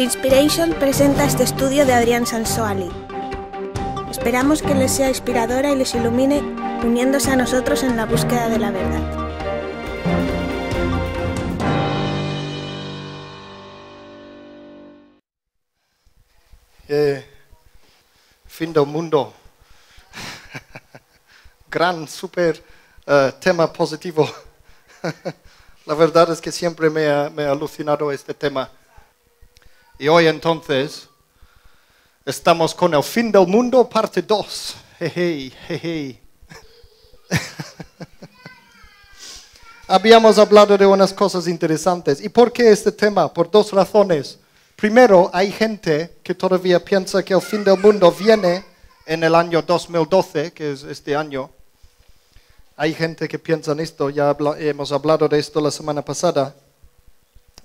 Inspiration presenta este estudio de Adrián Sanso-Ali. Esperamos que les sea inspiradora y les ilumine, uniéndose a nosotros en la búsqueda de la verdad. Fin del mundo. Gran, super tema positivo. La verdad es que siempre me ha alucinado este tema. Y hoy entonces estamos con el fin del mundo parte 2. Habíamos hablado de unas cosas interesantes. ¿Y por qué este tema? Por dos razones. Primero, hay gente que todavía piensa que el fin del mundo viene en el año 2012, que es este año. Hay gente que piensa en esto, hemos hablado de esto la semana pasada.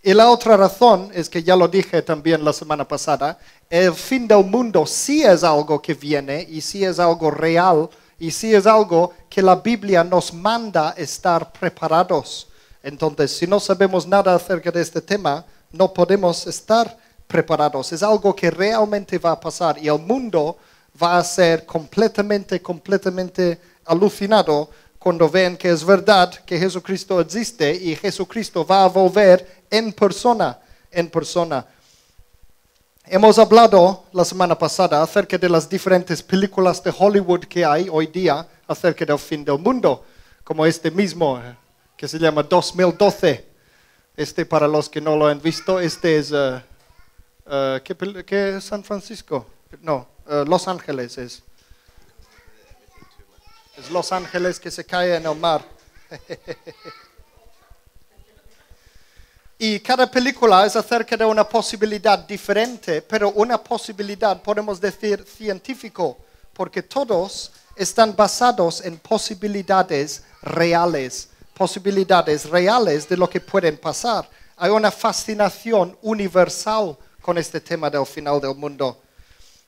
Y la otra razón es que ya lo dije también la semana pasada, el fin del mundo sí es algo que viene y sí es algo real y sí es algo que la Biblia nos manda estar preparados. Entonces, si no sabemos nada acerca de este tema, no podemos estar preparados. Es algo que realmente va a pasar y el mundo va a ser completamente alucinado cuando ven que es verdad que Jesucristo existe y Jesucristo va a volver en persona, Hemos hablado la semana pasada acerca de las diferentes películas de Hollywood que hay hoy día acerca del fin del mundo, como este mismo que se llama 2012. Este, para los que no lo han visto, este es ¿qué es San Francisco? No, Los Ángeles es. Es Los Ángeles que se cae en el mar. Y cada película es acerca de una posibilidad diferente, pero una posibilidad, podemos decir, científico, porque todos están basados en posibilidades reales de lo que pueden pasar. Hay una fascinación universal con este tema del final del mundo.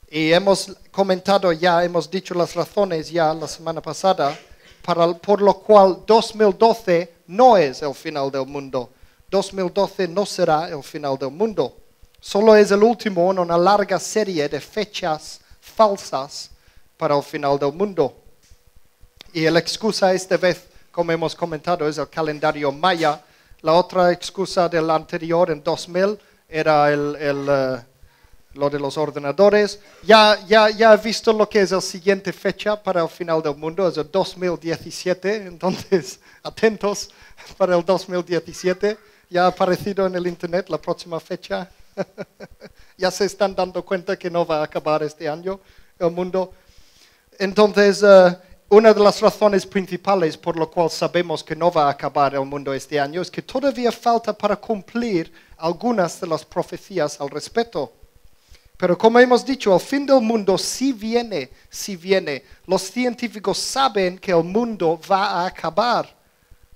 Y hemos comentado ya, hemos dicho las razones ya la semana pasada, por lo cual 2012 no es el final del mundo. 2012 no será el final del mundo. Solo es el último en una larga serie de fechas falsas para el final del mundo. Y la excusa esta vez, como hemos comentado, es el calendario maya. La otra excusa del anterior, en 2000, era lo de los ordenadores. Ya he visto lo que es la siguiente fecha para el final del mundo, es el 2017, entonces atentos para el 2017, ya ha aparecido en el internet la próxima fecha. Ya se están dando cuenta que no va a acabar este año el mundo. Entonces, una de las razones principales por lo cual sabemos que no va a acabar el mundo este año es que todavía falta para cumplir algunas de las profecías al respecto. Pero como hemos dicho, el fin del mundo sí viene, Los científicos saben que el mundo va a acabar.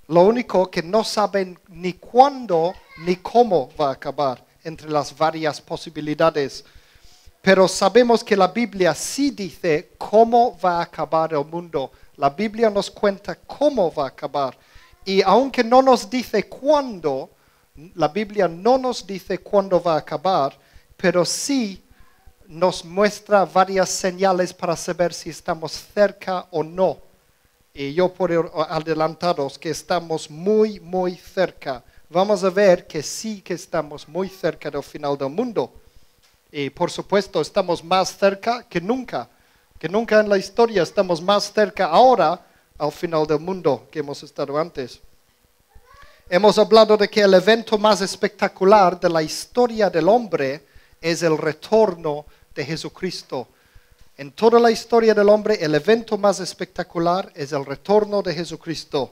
Lo único que no saben ni cuándo ni cómo va a acabar, entre las varias posibilidades. Pero sabemos que la Biblia sí dice cómo va a acabar el mundo. La Biblia nos cuenta cómo va a acabar. Y aunque no nos dice cuándo, la Biblia no nos dice cuándo va a acabar, pero sí nos muestra varias señales para saber si estamos cerca o no. Y yo puedo adelantaros que estamos muy cerca. Vamos a ver que sí que estamos muy cerca del final del mundo. Y por supuesto estamos más cerca que nunca. Que nunca en la historia estamos más cerca ahora al final del mundo que hemos estado antes. Hemos hablado de que el evento más espectacular de la historia del hombre es el retorno de Jesucristo. En toda la historia del hombre, el evento más espectacular es el retorno de Jesucristo.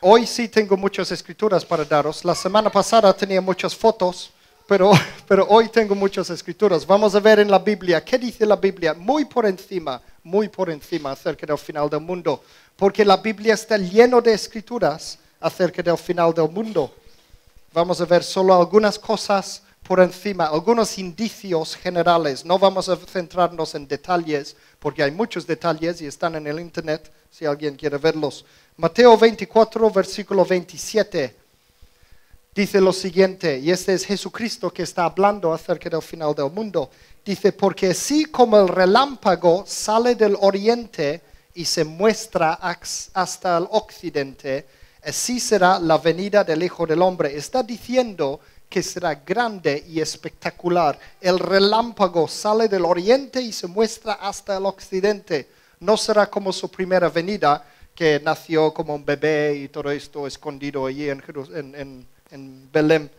Hoy sí tengo muchas escrituras para daros. La semana pasada tenía muchas fotos, pero hoy tengo muchas escrituras. Vamos a ver en la Biblia, ¿qué dice la Biblia? Muy por encima acerca del final del mundo. Porque la Biblia está llena de escrituras acerca del final del mundo. Vamos a ver solo algunas cosas por encima, algunos indicios generales. No vamos a centrarnos en detalles, porque hay muchos detalles y están en el internet, si alguien quiere verlos. Mateo 24, versículo 27. dice lo siguiente, y este es Jesucristo que está hablando acerca del final del mundo. Dice, porque así como el relámpago sale del oriente y se muestra hasta el occidente, así será la venida del Hijo del Hombre. Está diciendo que será grande y espectacular. El relámpago sale del oriente y se muestra hasta el occidente. No será como su primera venida, que nació como un bebé y todo esto escondido allí en Belén,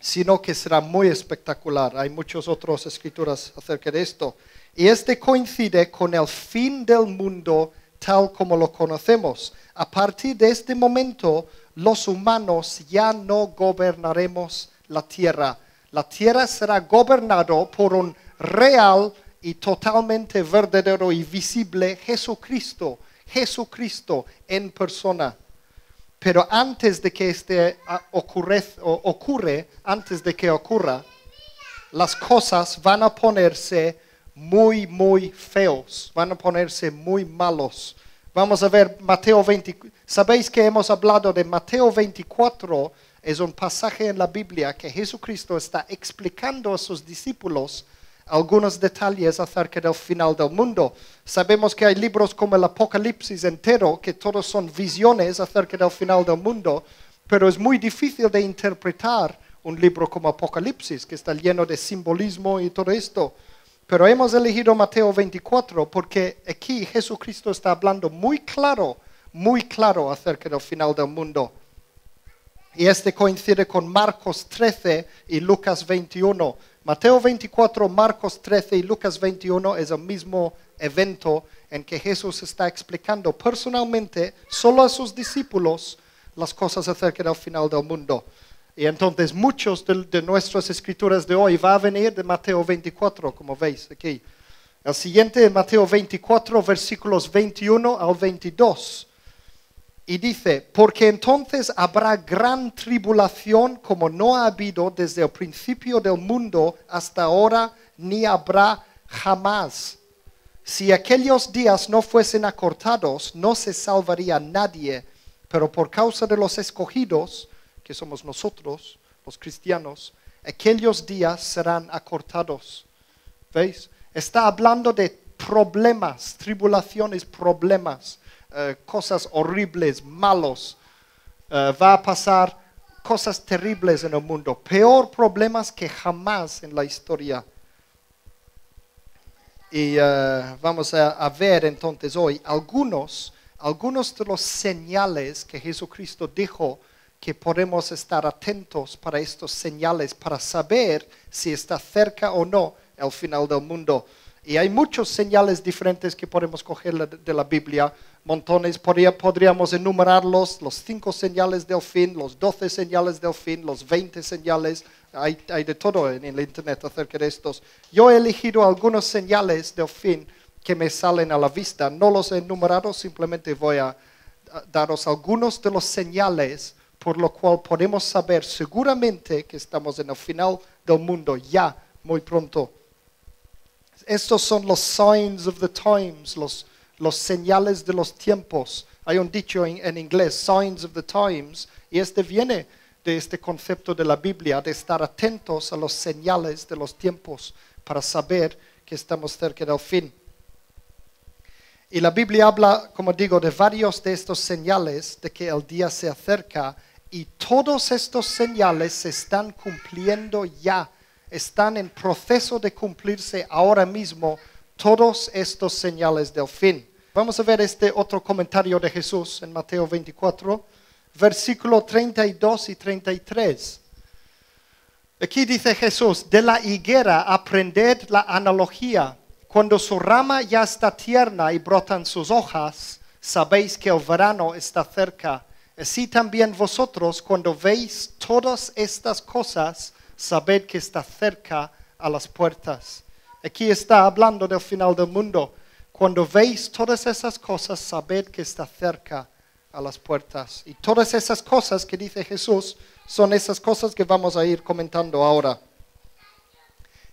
sino que será muy espectacular. Hay muchas otras escrituras acerca de esto. Y este coincide con el fin del mundo tal como lo conocemos. A partir de este momento, los humanos ya no gobernaremos la tierra. La tierra será gobernada por un real y totalmente verdadero y visible Jesucristo. Jesucristo en persona. Pero antes de que ocurra, las cosas van a ponerse muy, muy feos, van a ponerse muy malos. Vamos a ver Mateo 24. Sabéis que hemos hablado de Mateo 24, es un pasaje en la Biblia que Jesucristo está explicando a sus discípulos algunos detalles acerca del final del mundo. Sabemos que hay libros como el Apocalipsis entero, que todos son visiones acerca del final del mundo, pero es muy difícil de interpretar un libro como Apocalipsis, que está lleno de simbolismo y todo esto. Pero hemos elegido Mateo 24 porque aquí Jesucristo está hablando muy claro acerca del final del mundo. Y este coincide con Marcos 13 y Lucas 21. Mateo 24, Marcos 13 y Lucas 21 es el mismo evento en que Jesús está explicando personalmente, solo a sus discípulos, las cosas acerca del final del mundo. Y entonces muchos de nuestras escrituras de hoy va a venir de Mateo 24, como veis aquí. El siguiente es Mateo 24, versículos 21 al 22. Y dice, porque entonces habrá gran tribulación como no ha habido desde el principio del mundo hasta ahora, ni habrá jamás. Si aquellos días no fuesen acortados, no se salvaría nadie, pero por causa de los escogidos, que somos nosotros, los cristianos, aquellos días serán acortados. ¿Veis? Está hablando de problemas, tribulaciones, problemas. Cosas horribles, malos, va a pasar cosas terribles en el mundo, peor problemas que jamás en la historia. Y vamos a ver entonces hoy algunos de los señales que Jesucristo dijo que podemos estar atentos para estos señales, para saber si está cerca o no el final del mundo. Y hay muchos señales diferentes que podemos coger de la Biblia, montones, podríamos enumerarlos, los 5 señales del fin, los 12 señales del fin, los 20 señales, hay de todo en el internet acerca de estos. Yo he elegido algunas señales del fin que me salen a la vista, no los he enumerado, simplemente voy a daros algunos de los señales por lo cual podemos saber seguramente que estamos en el final del mundo ya, muy pronto. Estos son los signs of the times, los señales de los tiempos. Hay un dicho en inglés, signs of the times, y este viene de este concepto de la Biblia, de estar atentos a los señales de los tiempos para saber que estamos cerca del fin. Y la Biblia habla, como digo, de varios de estos señales de que el día se acerca, y todos estos señales se están cumpliendo ya. Están en proceso de cumplirse ahora mismo todos estos señales del fin. Vamos a ver este otro comentario de Jesús en Mateo 24, versículos 32 y 33. Aquí dice Jesús, de la higuera aprended la analogía. Cuando su rama ya está tierna y brotan sus hojas, sabéis que el verano está cerca. Así también vosotros, cuando veis todas estas cosas, sabed que está cerca a las puertas. Aquí está hablando del final del mundo. Cuando veis todas esas cosas, sabed que está cerca a las puertas. Y todas esas cosas que dice Jesús son esas cosas que vamos a ir comentando ahora.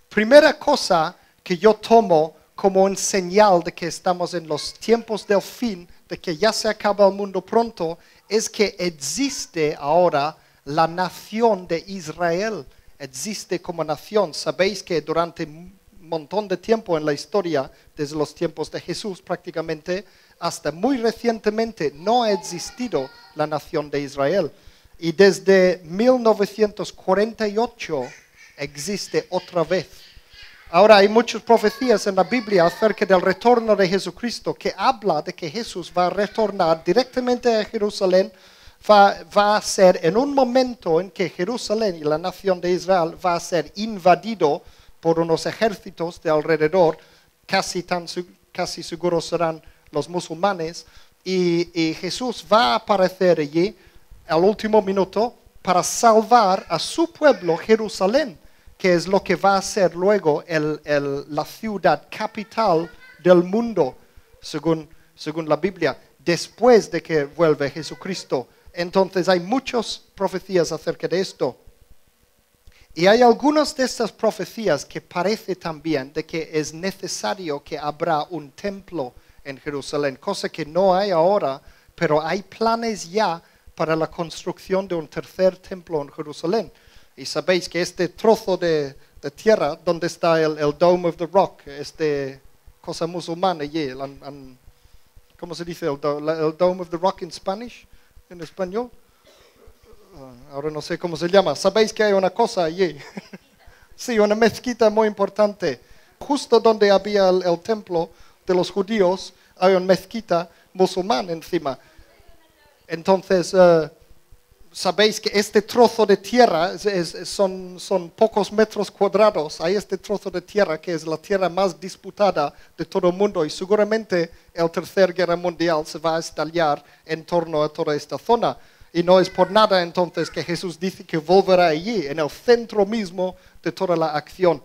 Primera cosa que yo tomo como un señal de que estamos en los tiempos del fin, de que ya se acaba el mundo pronto, es que existe ahora la nación de Israel existe como nación. Sabéis que durante un montón de tiempo en la historia, desde los tiempos de Jesús prácticamente, hasta muy recientemente no ha existido la nación de Israel. Y desde 1948 existe otra vez. Ahora hay muchas profecías en la Biblia acerca del retorno de Jesucristo que habla de que Jesús va a retornar directamente a Jerusalén. Va a ser en un momento en que Jerusalén y la nación de Israel va a ser invadido por unos ejércitos de alrededor, casi seguros serán los musulmanes, y Jesús va a aparecer allí al último minuto para salvar a su pueblo Jerusalén, que es lo que va a ser luego la ciudad capital del mundo, según la Biblia, después de que vuelve Jesucristo. Entonces hay muchas profecías acerca de esto. Y hay algunas de estas profecías que parece también de que es necesario que habrá un templo en Jerusalén, cosa que no hay ahora, pero hay planes ya para la construcción de un tercer templo en Jerusalén. Y sabéis que este trozo de tierra donde está el Dome of the Rock, este cosa musulmana allí, ¿cómo se dice? El Dome of the Rock en Spanish. En español, ahora no sé cómo se llama. Sabéis que hay una cosa allí, sí, una mezquita muy importante. Justo donde había el templo de los judíos, hay una mezquita musulmán encima. Entonces, sabéis que este trozo de tierra, son pocos metros cuadrados, hay este trozo de tierra que es la tierra más disputada de todo el mundo, y seguramente la Tercera Guerra Mundial se va a estallar en torno a toda esta zona. Y no es por nada entonces que Jesús dice que volverá allí, en el centro mismo de toda la acción.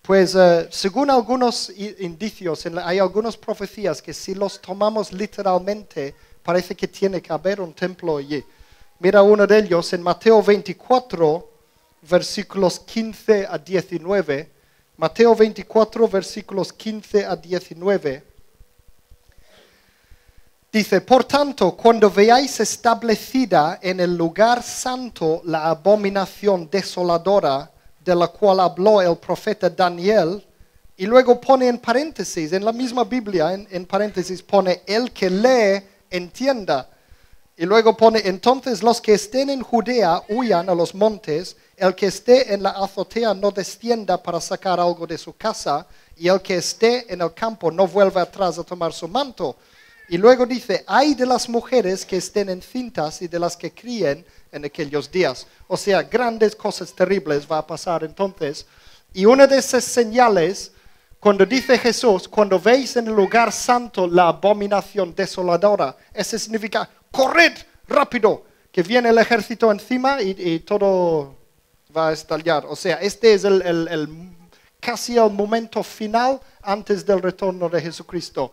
Pues según algunos indicios, hay algunas profecías que si los tomamos literalmente, parece que tiene que haber un templo allí. Mira uno de ellos en Mateo 24, versículos 15 a 19. Mateo 24, versículos 15 a 19. Dice, por tanto, cuando veáis establecida en el lugar santo la abominación desoladora de la cual habló el profeta Daniel, y luego pone en paréntesis, en la misma Biblia, en paréntesis pone, el que lee, entienda. Y luego pone, entonces los que estén en Judea huyan a los montes, el que esté en la azotea no descienda para sacar algo de su casa, y el que esté en el campo no vuelva atrás a tomar su manto. Y luego dice, ay de las mujeres que estén encintas y de las que críen en aquellos días. O sea, grandes cosas terribles va a pasar entonces. Y una de esas señales, cuando dice Jesús, cuando veis en el lugar santo la abominación desoladora, eso significa, corred rápido, que viene el ejército encima y todo va a estallar. O sea, este es casi el momento final antes del retorno de Jesucristo.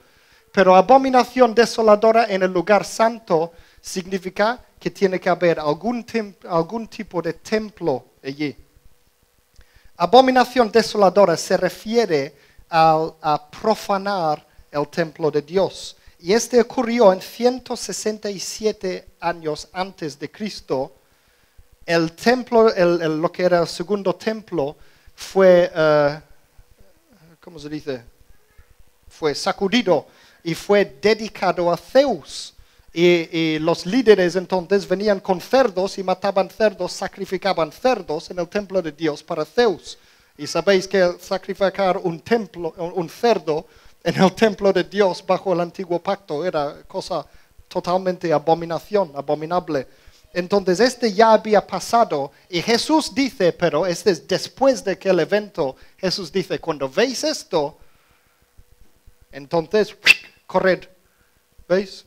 Pero abominación desoladora en el lugar santo significa que tiene que haber algún tipo de templo allí. Abominación desoladora se refiere a profanar el templo de Dios. Y este ocurrió en 167 años antes de Cristo. El templo, lo que era el segundo templo, fue, ¿cómo se dice? Fue sacudido y fue dedicado a Zeus. Y los líderes entonces venían con cerdos y mataban cerdos, sacrificaban cerdos en el templo de Dios para Zeus. Y sabéis que sacrificar un cerdo en el templo de Dios bajo el antiguo pacto era cosa totalmente abominable. Entonces este ya había pasado y Jesús dice, pero este es después de aquel evento, Jesús dice, cuando veis esto, entonces corred, ¿veis?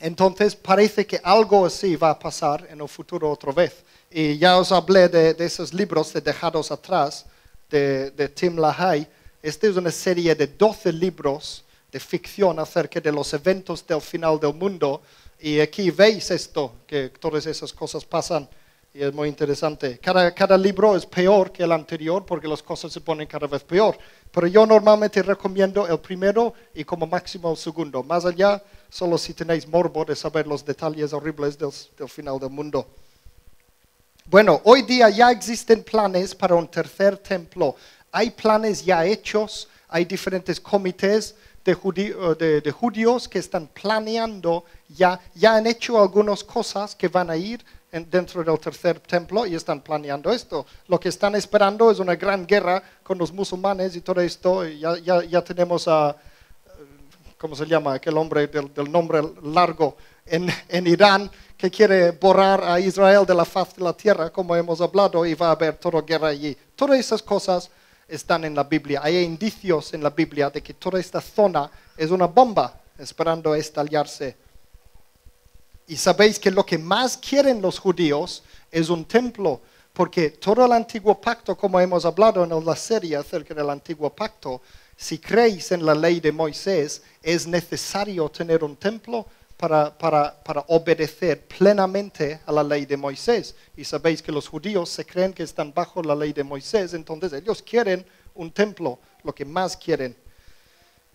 Entonces parece que algo así va a pasar en el futuro otra vez. Y ya os hablé de esos libros de Dejados Atrás, de Tim LaHaye. Esta es una serie de 12 libros de ficción acerca de los eventos del final del mundo. Y aquí veis esto, que todas esas cosas pasan y es muy interesante. Cada libro es peor que el anterior porque las cosas se ponen cada vez peor. Pero yo normalmente recomiendo el primero y como máximo el segundo. Más allá, solo si tenéis morbo de saber los detalles horribles del final del mundo. Bueno, hoy día ya existen planes para un tercer templo. Hay planes ya hechos, hay diferentes comités de judíos que están planeando, ya han hecho algunas cosas que van a ir dentro del tercer templo y están planeando esto. Lo que están esperando es una gran guerra con los musulmanes y todo esto. Ya tenemos a, ¿cómo se llama? Aquel hombre del nombre largo en Irán que quiere borrar a Israel de la faz de la tierra, como hemos hablado, y va a haber toda guerra allí. Todas esas cosas están en la Biblia. Hay indicios en la Biblia de que toda esta zona es una bomba esperando estallarse. Y sabéis que lo que más quieren los judíos es un templo, porque todo el antiguo pacto, como hemos hablado en la serie acerca del antiguo pacto, si creéis en la ley de Moisés, es necesario tener un templo para obedecer plenamente a la ley de Moisés. Y sabéis que los judíos se creen que están bajo la ley de Moisés, entonces ellos quieren un templo, lo que más quieren.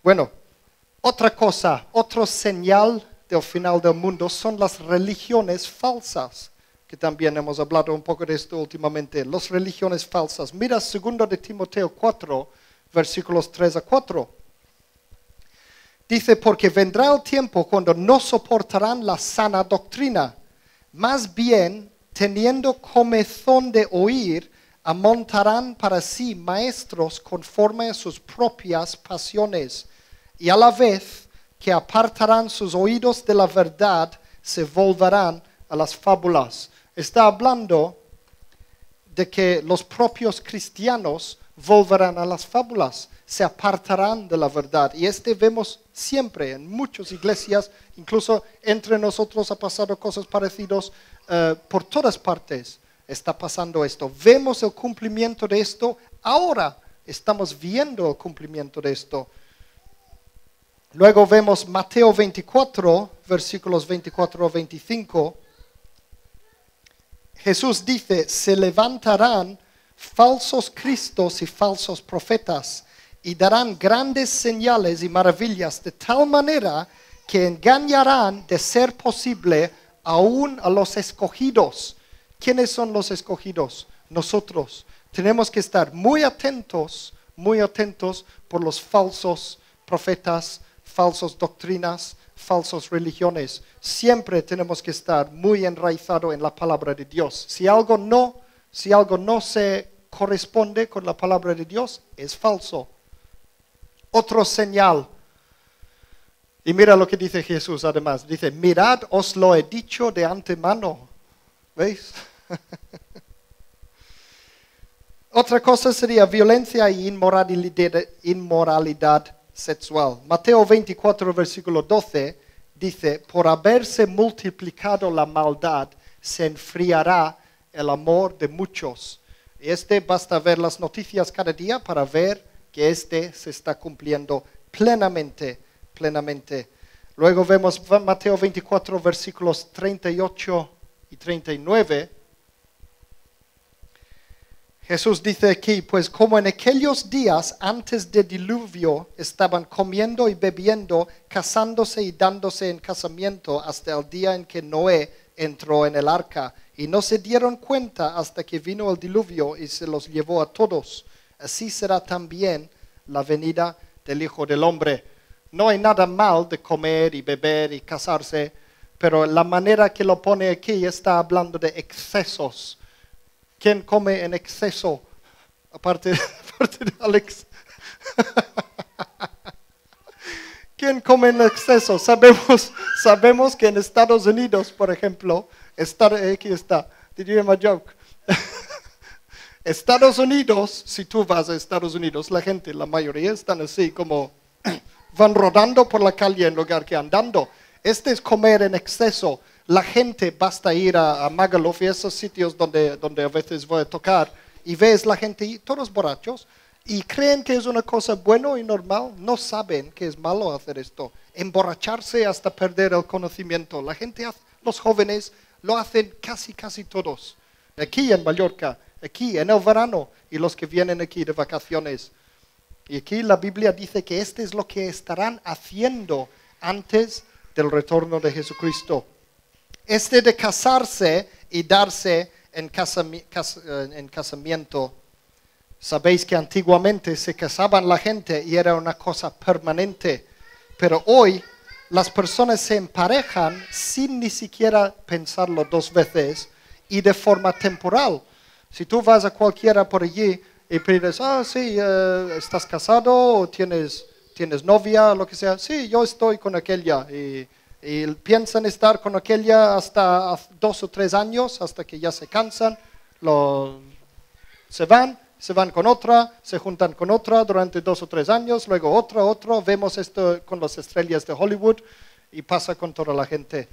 Bueno, otra cosa, otro señal del final del mundo son las religiones falsas, que también hemos hablado un poco de esto últimamente, las religiones falsas. Mira 2 de Timoteo 4, versículos 3 a 4. Dice, porque vendrá el tiempo cuando no soportarán la sana doctrina, más bien, teniendo comezón de oír, amontarán para sí maestros conforme a sus propias pasiones, y a la vez que apartarán sus oídos de la verdad, se volverán a las fábulas. Está hablando de que los propios cristianos volverán a las fábulas, se apartarán de la verdad. Y este vemos siempre en muchas iglesias, incluso entre nosotros ha pasado cosas parecidas por todas partes. Está pasando esto. Vemos el cumplimiento de esto. Ahora estamos viendo el cumplimiento de esto. Luego vemos Mateo 24, versículos 24 a 25. Jesús dice, se levantarán falsos cristos y falsos profetas y darán grandes señales y maravillas de tal manera que engañarán de ser posible aún a los escogidos. ¿Quiénes son los escogidos? Nosotros. Tenemos que estar muy atentos por los falsos profetas, falsas doctrinas, falsas religiones. Siempre tenemos que estar muy enraizados en la palabra de Dios. Si algo no se corresponde con la palabra de Dios, es falso. Otro señal. Y mira lo que dice Jesús además. Dice, mirad, os lo he dicho de antemano. ¿Veis? Otra cosa sería violencia y inmoralidad sexual. Mateo 24, versículo 12, dice, por haberse multiplicado la maldad, se enfriará el amor de muchos. Y basta ver las noticias cada día para ver que se está cumpliendo plenamente, plenamente. Luego vemos Mateo 24, versículos 38 y 39. Jesús dice aquí, pues como en aquellos días antes del diluvio estaban comiendo y bebiendo, casándose y dándose en casamiento hasta el día en que Noé entró en el arca, y no se dieron cuenta hasta que vino el diluvio y se los llevó a todos. Así será también la venida del Hijo del Hombre. No hay nada mal de comer y beber y casarse, pero la manera que lo pone aquí está hablando de excesos. ¿Quién come en exceso? Aparte de Alex. ¿Quién come en exceso? Sabemos que en Estados Unidos, por ejemplo, Estados Unidos, si tú vas a Estados Unidos, la mayoría están así como van rodando por la calle en lugar que andando. Es comer en exceso. La gente, basta ir a Magaluf y esos sitios donde a veces voy a tocar, y ves la gente y todos borrachos, y creen que es una cosa buena y normal. No saben que es malo hacer esto. Emborracharse hasta perder el conocimiento. La gente, los jóvenes, lo hacen casi todos. Aquí en Mallorca, aquí en el verano, y los que vienen aquí de vacaciones. Y aquí la Biblia dice que es lo que estarán haciendo antes del retorno de Jesucristo. De casarse y darse en casamiento. Sabéis que antiguamente se casaban la gente y era una cosa permanente, pero hoy las personas se emparejan sin ni siquiera pensarlo dos veces y de forma temporal. Si tú vas a cualquiera por allí y pides, ah, sí, estás casado o tienes novia, lo que sea, sí, yo estoy con aquella, y piensan estar con aquella hasta 2 o 3 años, hasta que ya se cansan, se van con otra, se juntan con otra durante 2 o 3 años, luego otro, vemos esto con las estrellas de Hollywood y pasa con toda la gente.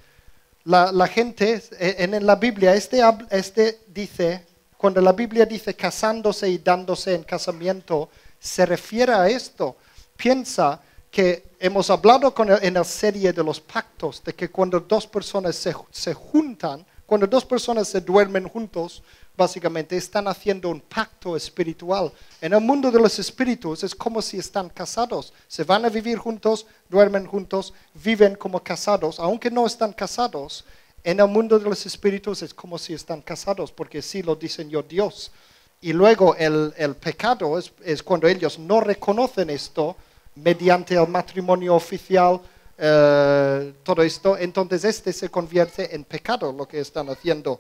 La gente, en la Biblia, dice, cuando la Biblia dice casándose y dándose en casamiento, se refiere a esto. Piensa que hemos hablado en la serie de los pactos, de que cuando dos personas se juntan, cuando dos personas se duermen juntos, básicamente están haciendo un pacto espiritual. En el mundo de los espíritus es como si están casados. Se van a vivir juntos, duermen juntos, viven como casados. Aunque no están casados, en el mundo de los espíritus es como si están casados, porque sí lo diseñó Dios. Y luego el pecado es cuando ellos no reconocen esto mediante el matrimonio oficial, todo esto, entonces se convierte en pecado lo que están haciendo.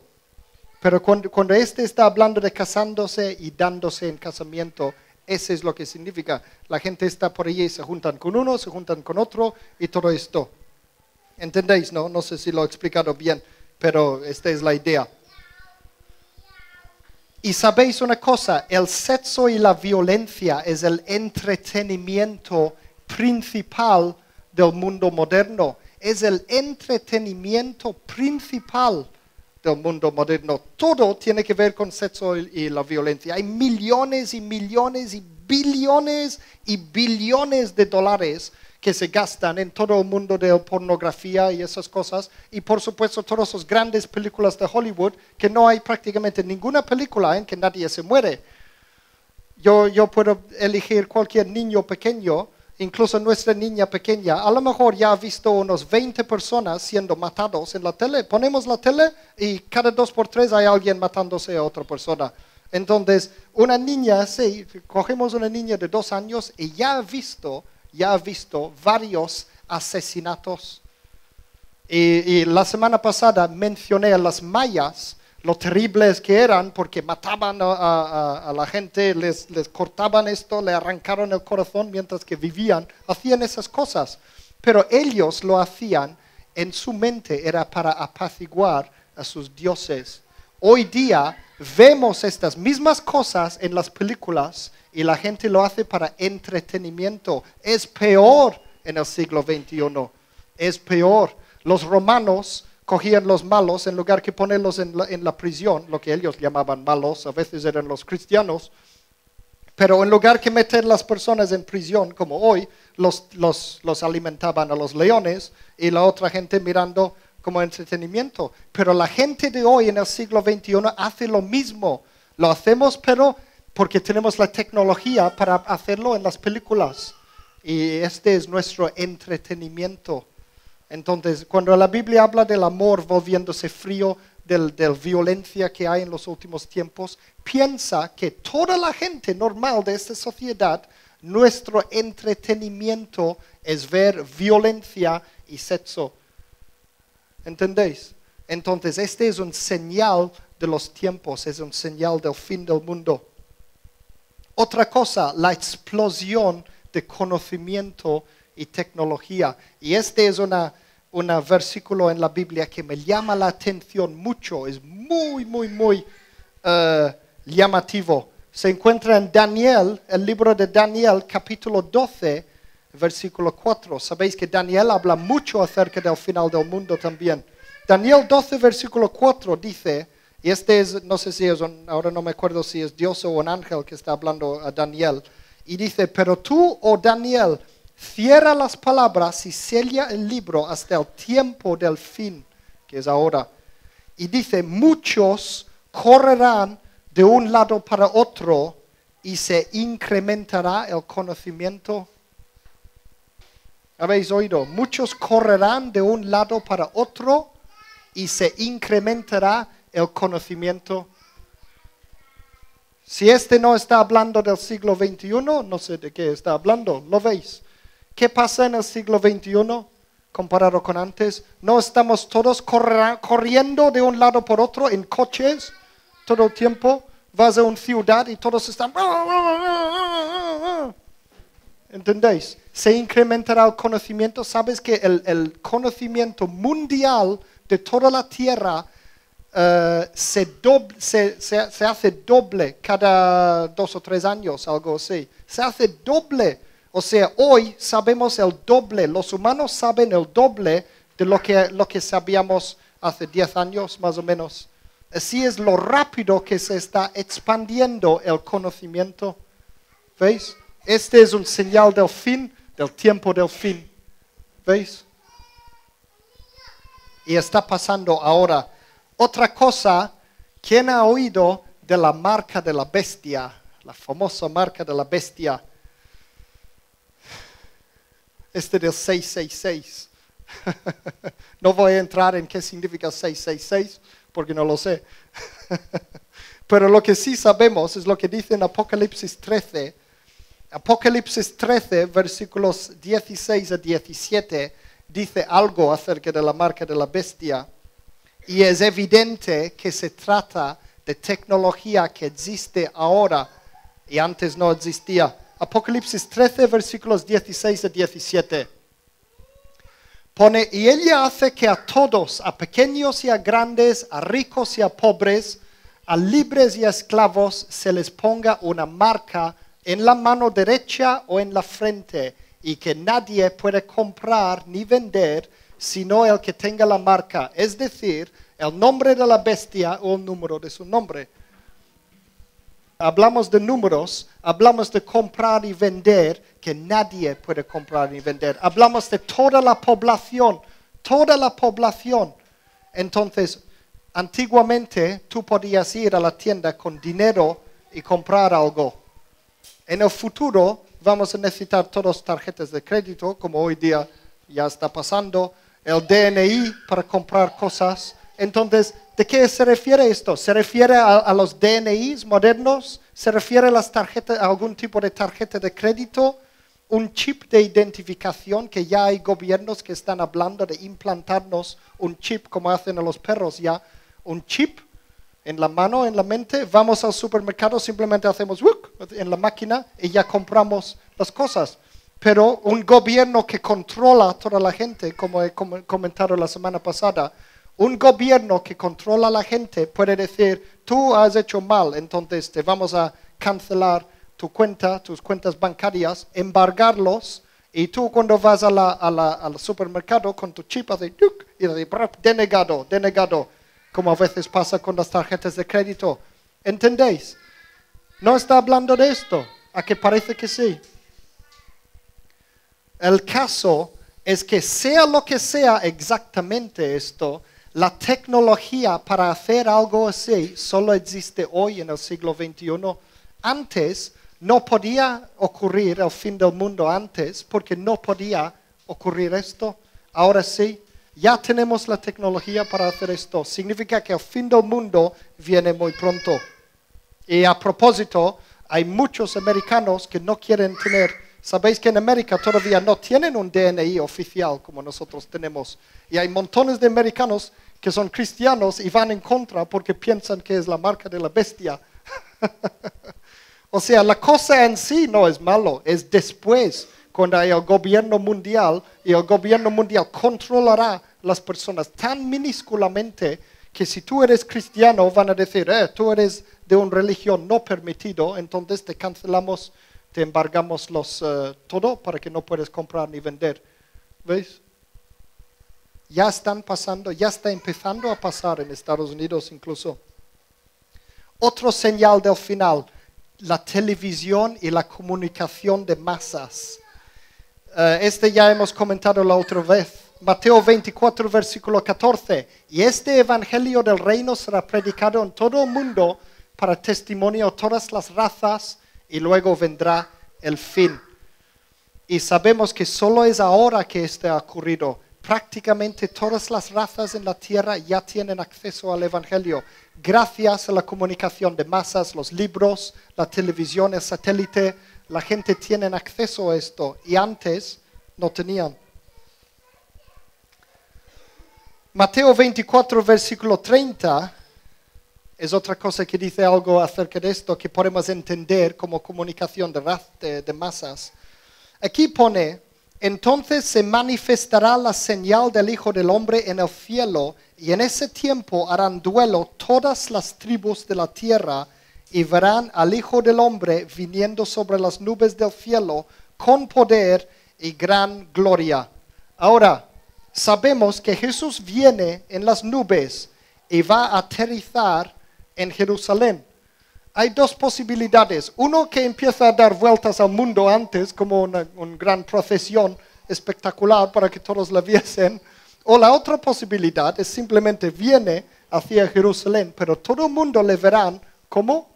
Pero cuando está hablando de casándose y dándose en casamiento, eso es lo que significa. La gente está por allí, se juntan con uno, se juntan con otro y todo esto. ¿Entendéis? No sé si lo he explicado bien, pero esta es la idea. Y sabéis una cosa, el sexo y la violencia es el entretenimiento principal del mundo moderno. Es el entretenimiento principal del mundo moderno. Todo tiene que ver con sexo y la violencia. Hay millones y millones y billones de dólares que se gastan en todo el mundo de pornografía y esas cosas, y por supuesto todas esas grandes películas de Hollywood, que no hay prácticamente ninguna película en que nadie se muere. Yo puedo elegir cualquier niño pequeño, incluso nuestra niña pequeña, a lo mejor ya ha visto unos 20 personas siendo matados en la tele. Ponemos la tele y cada 2 por 3 hay alguien matándose a otra persona. Entonces, una niña, sí, cogemos una niña de 2 años y ya ha visto varios asesinatos. Y la semana pasada mencioné a las mayas, lo terribles que eran, porque mataban a la gente, les cortaban esto, le arrancaron el corazón mientras que vivían, hacían esas cosas. Pero ellos lo hacían en su mente, era para apaciguar a sus dioses. Hoy día vemos estas mismas cosas en las películas, y la gente lo hace para entretenimiento. Es peor en el siglo XXI. Es peor. Los romanos cogían los malos, en lugar que ponerlos en la prisión, lo que ellos llamaban malos, a veces eran los cristianos, pero en lugar que meter las personas en prisión, como hoy, los alimentaban a los leones y la otra gente mirando como entretenimiento. Pero la gente de hoy en el siglo XXI hace lo mismo. Lo hacemos, pero porque tenemos la tecnología para hacerlo en las películas. Y este es nuestro entretenimiento. Entonces, cuando la Biblia habla del amor volviéndose frío, de la violencia que hay en los últimos tiempos, piensa que toda la gente normal de esta sociedad, nuestro entretenimiento es ver violencia y sexo. ¿Entendéis? Entonces, este es un señal de los tiempos, es un señal del fin del mundo. Otra cosa, la explosión de conocimiento y tecnología. Y este es un versículo en la Biblia que me llama la atención mucho. Es muy, muy, muy llamativo. Se encuentra en Daniel, el libro de Daniel, capítulo 12, versículo 4. Sabéis que Daniel habla mucho acerca del final del mundo también. Daniel 12, versículo 4 dice... Y este es, no sé si es, ahora no me acuerdo si es Dios o un ángel que está hablando a Daniel. Y dice, pero tú, oh Daniel, cierra las palabras y sella el libro hasta el tiempo del fin, que es ahora. Y dice, muchos correrán de un lado para otro y se incrementará el conocimiento. ¿Habéis oído? Muchos correrán de un lado para otro y se incrementará el conocimiento. Si este no está hablando del siglo XXI, no sé de qué está hablando, lo veis. ¿Qué pasa en el siglo XXI comparado con antes? ¿No estamos todos corriendo de un lado por otro en coches todo el tiempo? Vas a una ciudad y todos están... ¿Entendéis? Se incrementará el conocimiento. Sabes que el conocimiento mundial de toda la tierra se hace doble cada 2 o 3 años, algo así. Se hace doble. O sea, hoy sabemos el doble. Los humanos saben el doble de lo que sabíamos hace 10 años, más o menos. Así es lo rápido que se está expandiendo el conocimiento. ¿Veis? Este es un señal del fin, del tiempo del fin. ¿Veis? Y está pasando ahora. Otra cosa, ¿quién ha oído de la marca de la bestia? La famosa marca de la bestia. Este del 666. No voy a entrar en qué significa 666, porque no lo sé. Pero lo que sí sabemos es lo que dice en Apocalipsis 13. Apocalipsis 13, versículos 16 a 17, dice algo acerca de la marca de la bestia. Y es evidente que se trata de tecnología que existe ahora y antes no existía. Apocalipsis 13, versículos 16 a 17. Pone, y ella hace que a todos, a pequeños y a grandes, a ricos y a pobres, a libres y a esclavos, se les ponga una marca en la mano derecha o en la frente, y que nadie puede comprar ni vender, sino el que tenga la marca, es decir, el nombre de la bestia o el número de su nombre. Hablamos de números, hablamos de comprar y vender, que nadie puede comprar ni vender. Hablamos de toda la población, toda la población. Entonces, antiguamente tú podías ir a la tienda con dinero y comprar algo. En el futuro vamos a necesitar todas tarjetas de crédito, como hoy día ya está pasando, el DNI para comprar cosas. Entonces, ¿de qué se refiere esto? ¿Se refiere a los DNIs modernos? ¿Se refiere a las tarjetas, a algún tipo de tarjeta de crédito? ¿Un chip de identificación? Que ya hay gobiernos que están hablando de implantarnos un chip, como hacen a los perros ya. Un chip en la mano, en la mente. Vamos al supermercado, simplemente hacemos ¡wuc! En la máquina y ya compramos las cosas. Pero un gobierno que controla a toda la gente, como he comentado la semana pasada, un gobierno que controla a la gente puede decir, tú has hecho mal, entonces te vamos a cancelar tu cuenta, tus cuentas bancarias, embargarlos, y tú cuando vas al supermercado con tu chip, haces ¡yuc! Y dices, denegado, denegado. Como a veces pasa con las tarjetas de crédito. ¿Entendéis? No está hablando de esto, a que parece que sí. El caso es que sea lo que sea exactamente esto, la tecnología para hacer algo así solo existe hoy en el siglo XXI. Antes no podía ocurrir el fin del mundo antes, porque no podía ocurrir esto. Ahora sí. Ya tenemos la tecnología para hacer esto. Significa que el fin del mundo viene muy pronto. Y a propósito, hay muchos americanos que no quieren tener... Sabéis que en América todavía no tienen un DNI oficial como nosotros tenemos. Y hay montones de americanos que son cristianos y van en contra porque piensan que es la marca de la bestia. O sea, la cosa en sí no es malo, es después... Cuando hay el gobierno mundial, y el gobierno mundial controlará las personas tan minúsculamente que si tú eres cristiano van a decir, tú eres de una religión no permitido, entonces te cancelamos, te embargamos todo para que no puedes comprar ni vender. ¿Veis? Ya están pasando, ya está empezando a pasar en Estados Unidos incluso. Otro señal del final, la televisión y la comunicación de masas. Este ya hemos comentado la otra vez. Mateo 24, versículo 14. Y este evangelio del reino será predicado en todo el mundo para testimonio a todas las razas y luego vendrá el fin. Y sabemos que solo es ahora que esto ha ocurrido. prácticamente todas las razas en la tierra ya tienen acceso al evangelio, gracias a la comunicación de masas, los libros, la televisión, el satélite. La gente tiene acceso a esto y antes no tenían. Mateo 24, versículo 30, es otra cosa que dice algo acerca de esto que podemos entender como comunicación de masas. Aquí pone: entonces se manifestará la señal del Hijo del Hombre en el cielo, y en ese tiempo harán duelo todas las tribus de la tierra, y verán al Hijo del Hombre viniendo sobre las nubes del cielo con poder y gran gloria. Ahora, sabemos que Jesús viene en las nubes y va a aterrizar en Jerusalén. Hay dos posibilidades. Uno, que empieza a dar vueltas al mundo antes, como una gran procesión espectacular para que todos la viesen. O la otra posibilidad es simplemente viene hacia Jerusalén, pero todo el mundo le verán como...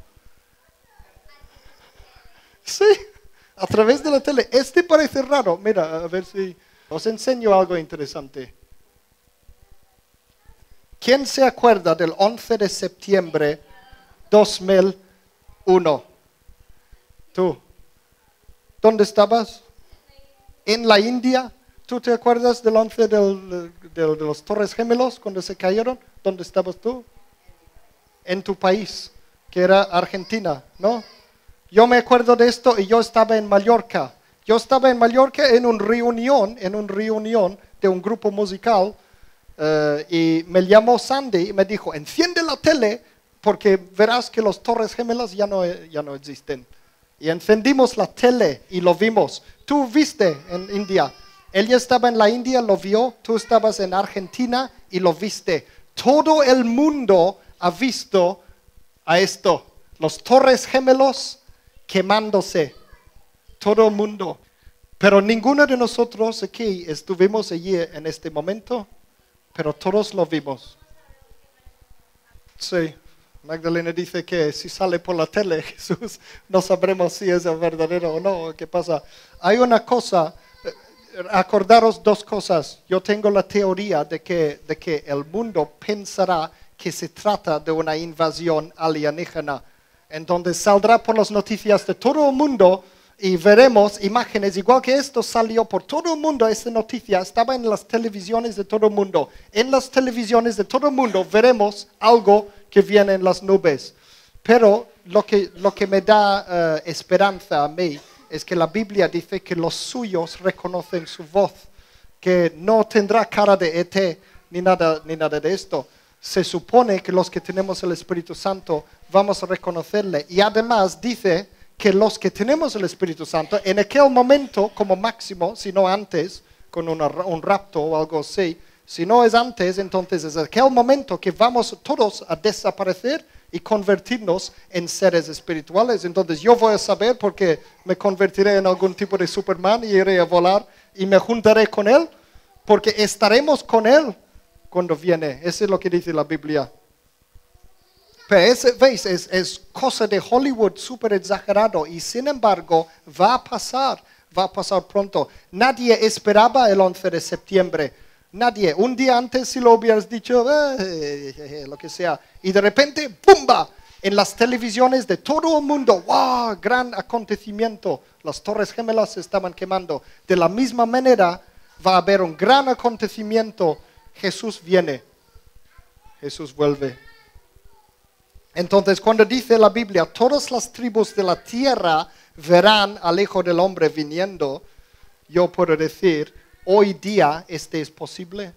Sí, a través de la tele. Este parece raro. Mira, a ver si os enseño algo interesante. ¿Quién se acuerda del 11 de septiembre 2001? ¿Tú? ¿Dónde estabas? ¿En la India? ¿Tú te acuerdas del 11 de los Torres Gemelos cuando se cayeron? ¿Dónde estabas tú? En tu país, que era Argentina, ¿no? Yo me acuerdo de esto y yo estaba en Mallorca. Yo estaba en Mallorca en una reunión de un grupo musical y me llamó Sandy y me dijo: enciende la tele porque verás que los Torres Gemelas ya no existen. Y encendimos la tele y lo vimos. Tú viste en India. Él ya estaba en la India, lo vio. Tú estabas en Argentina y lo viste. Todo el mundo ha visto a esto. Los Torres Gemelos quemándose. Todo el mundo. Pero ninguno de nosotros aquí estuvimos allí en este momento. Pero todos lo vimos. Sí. Magdalena dice que si sale por la tele Jesús, no sabremos si es el verdadero o no. ¿Qué pasa? Hay una cosa, acordaros dos cosas. Yo tengo la teoría de que el mundo pensará que se trata de una invasión alienígena. Entonces saldrá por las noticias de todo el mundo y veremos imágenes, igual que esto salió por todo el mundo, esta noticia estaba en las televisiones de todo el mundo. En las televisiones de todo el mundo veremos algo que viene en las nubes. Pero lo que me da esperanza a mí es que la Biblia dice que los suyos reconocen su voz, que no tendrá cara de ET ni nada de esto. Se supone que los que tenemos el Espíritu Santo vamos a reconocerle. Y además dice que los que tenemos el Espíritu Santo en aquel momento, como máximo, si no antes, con un rapto o algo así, si no es antes, entonces es aquel momento que vamos todos a desaparecer y convertirnos en seres espirituales. Entonces yo voy a saber porque me convertiré en algún tipo de Superman y iré a volar y me juntaré con él porque estaremos con él cuando viene. Eso es lo que dice la Biblia. Pero ¿veis? Es cosa de Hollywood, súper exagerado, y sin embargo va a pasar pronto. Nadie esperaba el 11 de septiembre. Nadie. Un día antes, si lo hubieras dicho, lo que sea. Y de repente, ¡pumba! En las televisiones de todo el mundo, ¡wow! Gran acontecimiento. Las Torres Gemelas se estaban quemando. De la misma manera, va a haber un gran acontecimiento. Jesús viene. Jesús vuelve. Entonces, cuando dice la Biblia, todas las tribus de la tierra verán al Hijo del Hombre viniendo, yo puedo decir... Hoy día este es posible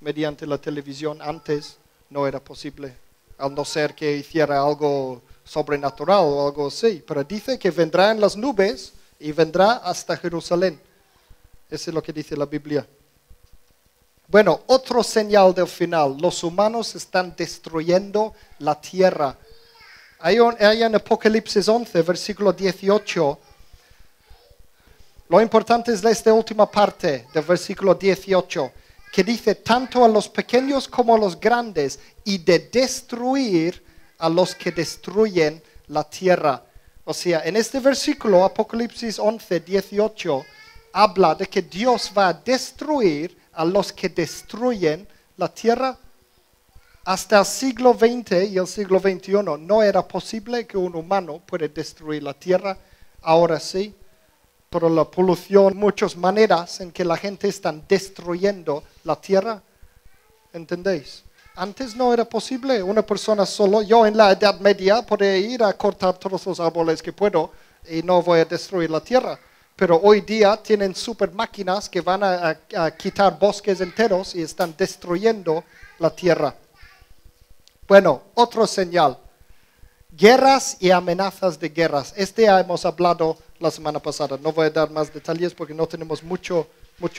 mediante la televisión, antes no era posible, a no ser que hiciera algo sobrenatural o algo así, pero dice que vendrá en las nubes y vendrá hasta Jerusalén. Eso es lo que dice la Biblia. Bueno, otro señal del final, los humanos están destruyendo la tierra. Hay en Apocalipsis 11, versículo 18, lo importante es esta última parte del versículo 18, que dice: tanto a los pequeños como a los grandes, y de destruir a los que destruyen la tierra. O sea, en este versículo, Apocalipsis 11, 18, habla de que Dios va a destruir a los que destruyen la tierra. Hasta el siglo XX y el siglo XXI no era posible que un humano pueda destruir la tierra, ahora sí, pero la polución, muchas maneras en que la gente está destruyendo la tierra, ¿entendéis? Antes no era posible, una persona solo, yo en la Edad Media podía ir a cortar todos los árboles que puedo y no voy a destruir la tierra. Pero hoy día tienen super máquinas que van a quitar bosques enteros y están destruyendo la tierra. Bueno, otro señal. Guerras y amenazas de guerras. Este ya hemos hablado la semana pasada. No voy a dar más detalles porque no tenemos mucho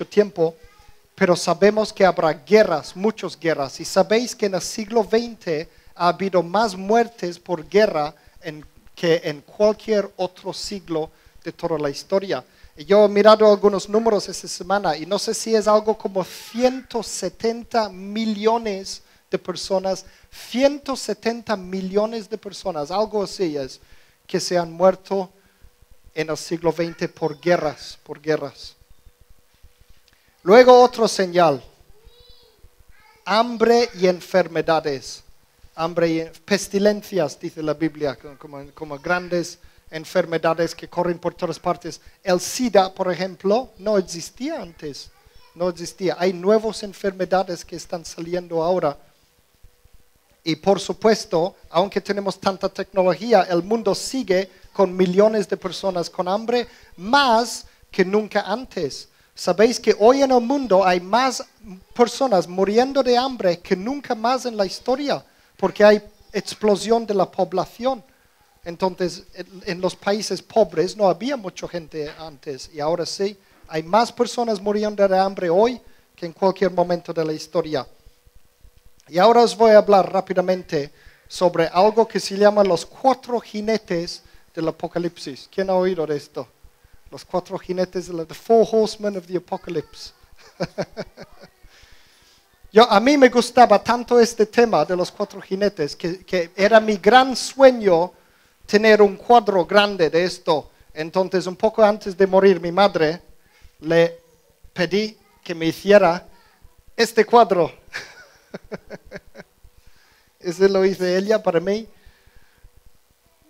tiempo. Pero sabemos que habrá guerras, muchas guerras. Y sabéis que en el siglo XX ha habido más muertes por guerra que en cualquier otro siglo de toda la historia. Y yo he mirado algunos números esta semana y no sé si es algo como 170 millones de personas, 170 millones de personas, algo así es, que se han muerto en el siglo XX por guerras, Luego otro señal, hambre y enfermedades, pestilencias, dice la Biblia, como grandes enfermedades que corren por todas partes. El SIDA, por ejemplo, no existía antes, Hay nuevas enfermedades que están saliendo ahora. Y por supuesto, aunque tenemos tanta tecnología, el mundo sigue con millones de personas con hambre, más que nunca antes. Sabéis que hoy en el mundo hay más personas muriendo de hambre que nunca más en la historia, porque hay explosión de la población. Entonces, en los países pobres no había mucha gente antes, y ahora sí, hay más personas muriendo de hambre hoy que en cualquier momento de la historia. Y ahora os voy a hablar rápidamente sobre algo que se llama los 4 jinetes del Apocalipsis. ¿Quién ha oído de esto? Los 4 jinetes, the 4 horsemen of the Apocalypse. A mí me gustaba tanto este tema de los 4 jinetes que era mi gran sueño tener un cuadro grande de esto. Entonces, un poco antes de morir mi madre, le pedí que me hiciera este cuadro. Ese lo hizo ella para mí.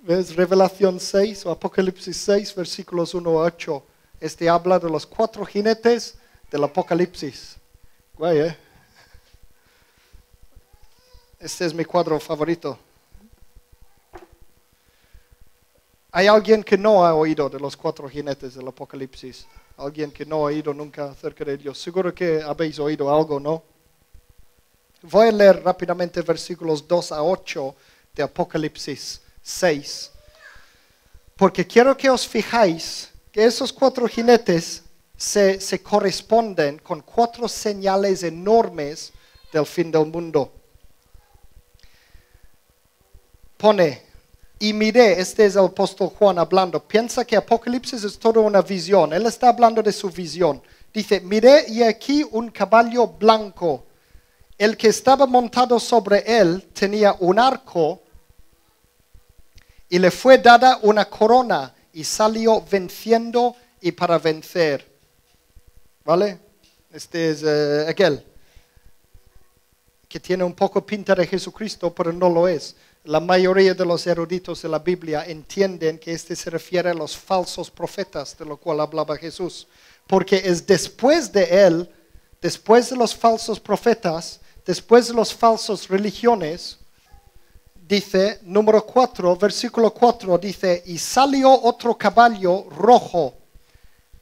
¿Ves? Revelación 6 o Apocalipsis 6, versículos 1 a 8. Este habla de los 4 jinetes del Apocalipsis. Guay, ¿eh? Este es mi cuadro favorito. ¿Hay alguien que no ha oído de los 4 jinetes del Apocalipsis? Alguien que no ha oído nunca acerca de ellos. Seguro que habéis oído algo, ¿no? Voy a leer rápidamente versículos 2 a 8 de Apocalipsis 6. Porque quiero que os fijáis que esos 4 jinetes se corresponden con 4 señales enormes del fin del mundo. Pone, y miré, este es el apóstol Juan hablando, piensa que Apocalipsis es toda una visión, él está hablando de su visión. Dice, miré y aquí un caballo blanco. El que estaba montado sobre él tenía un arco y le fue dada una corona y salió venciendo y para vencer. ¿Vale? Este es aquel que tiene un poco pinta de Jesucristo, pero no lo es. La mayoría de los eruditos de la Biblia entienden que este se refiere a los falsos profetas, de lo cual hablaba Jesús. Porque es después de él, después de los falsos profetas, después de las falsas religiones, dice, número 4, versículo 4, dice, y salió otro caballo rojo,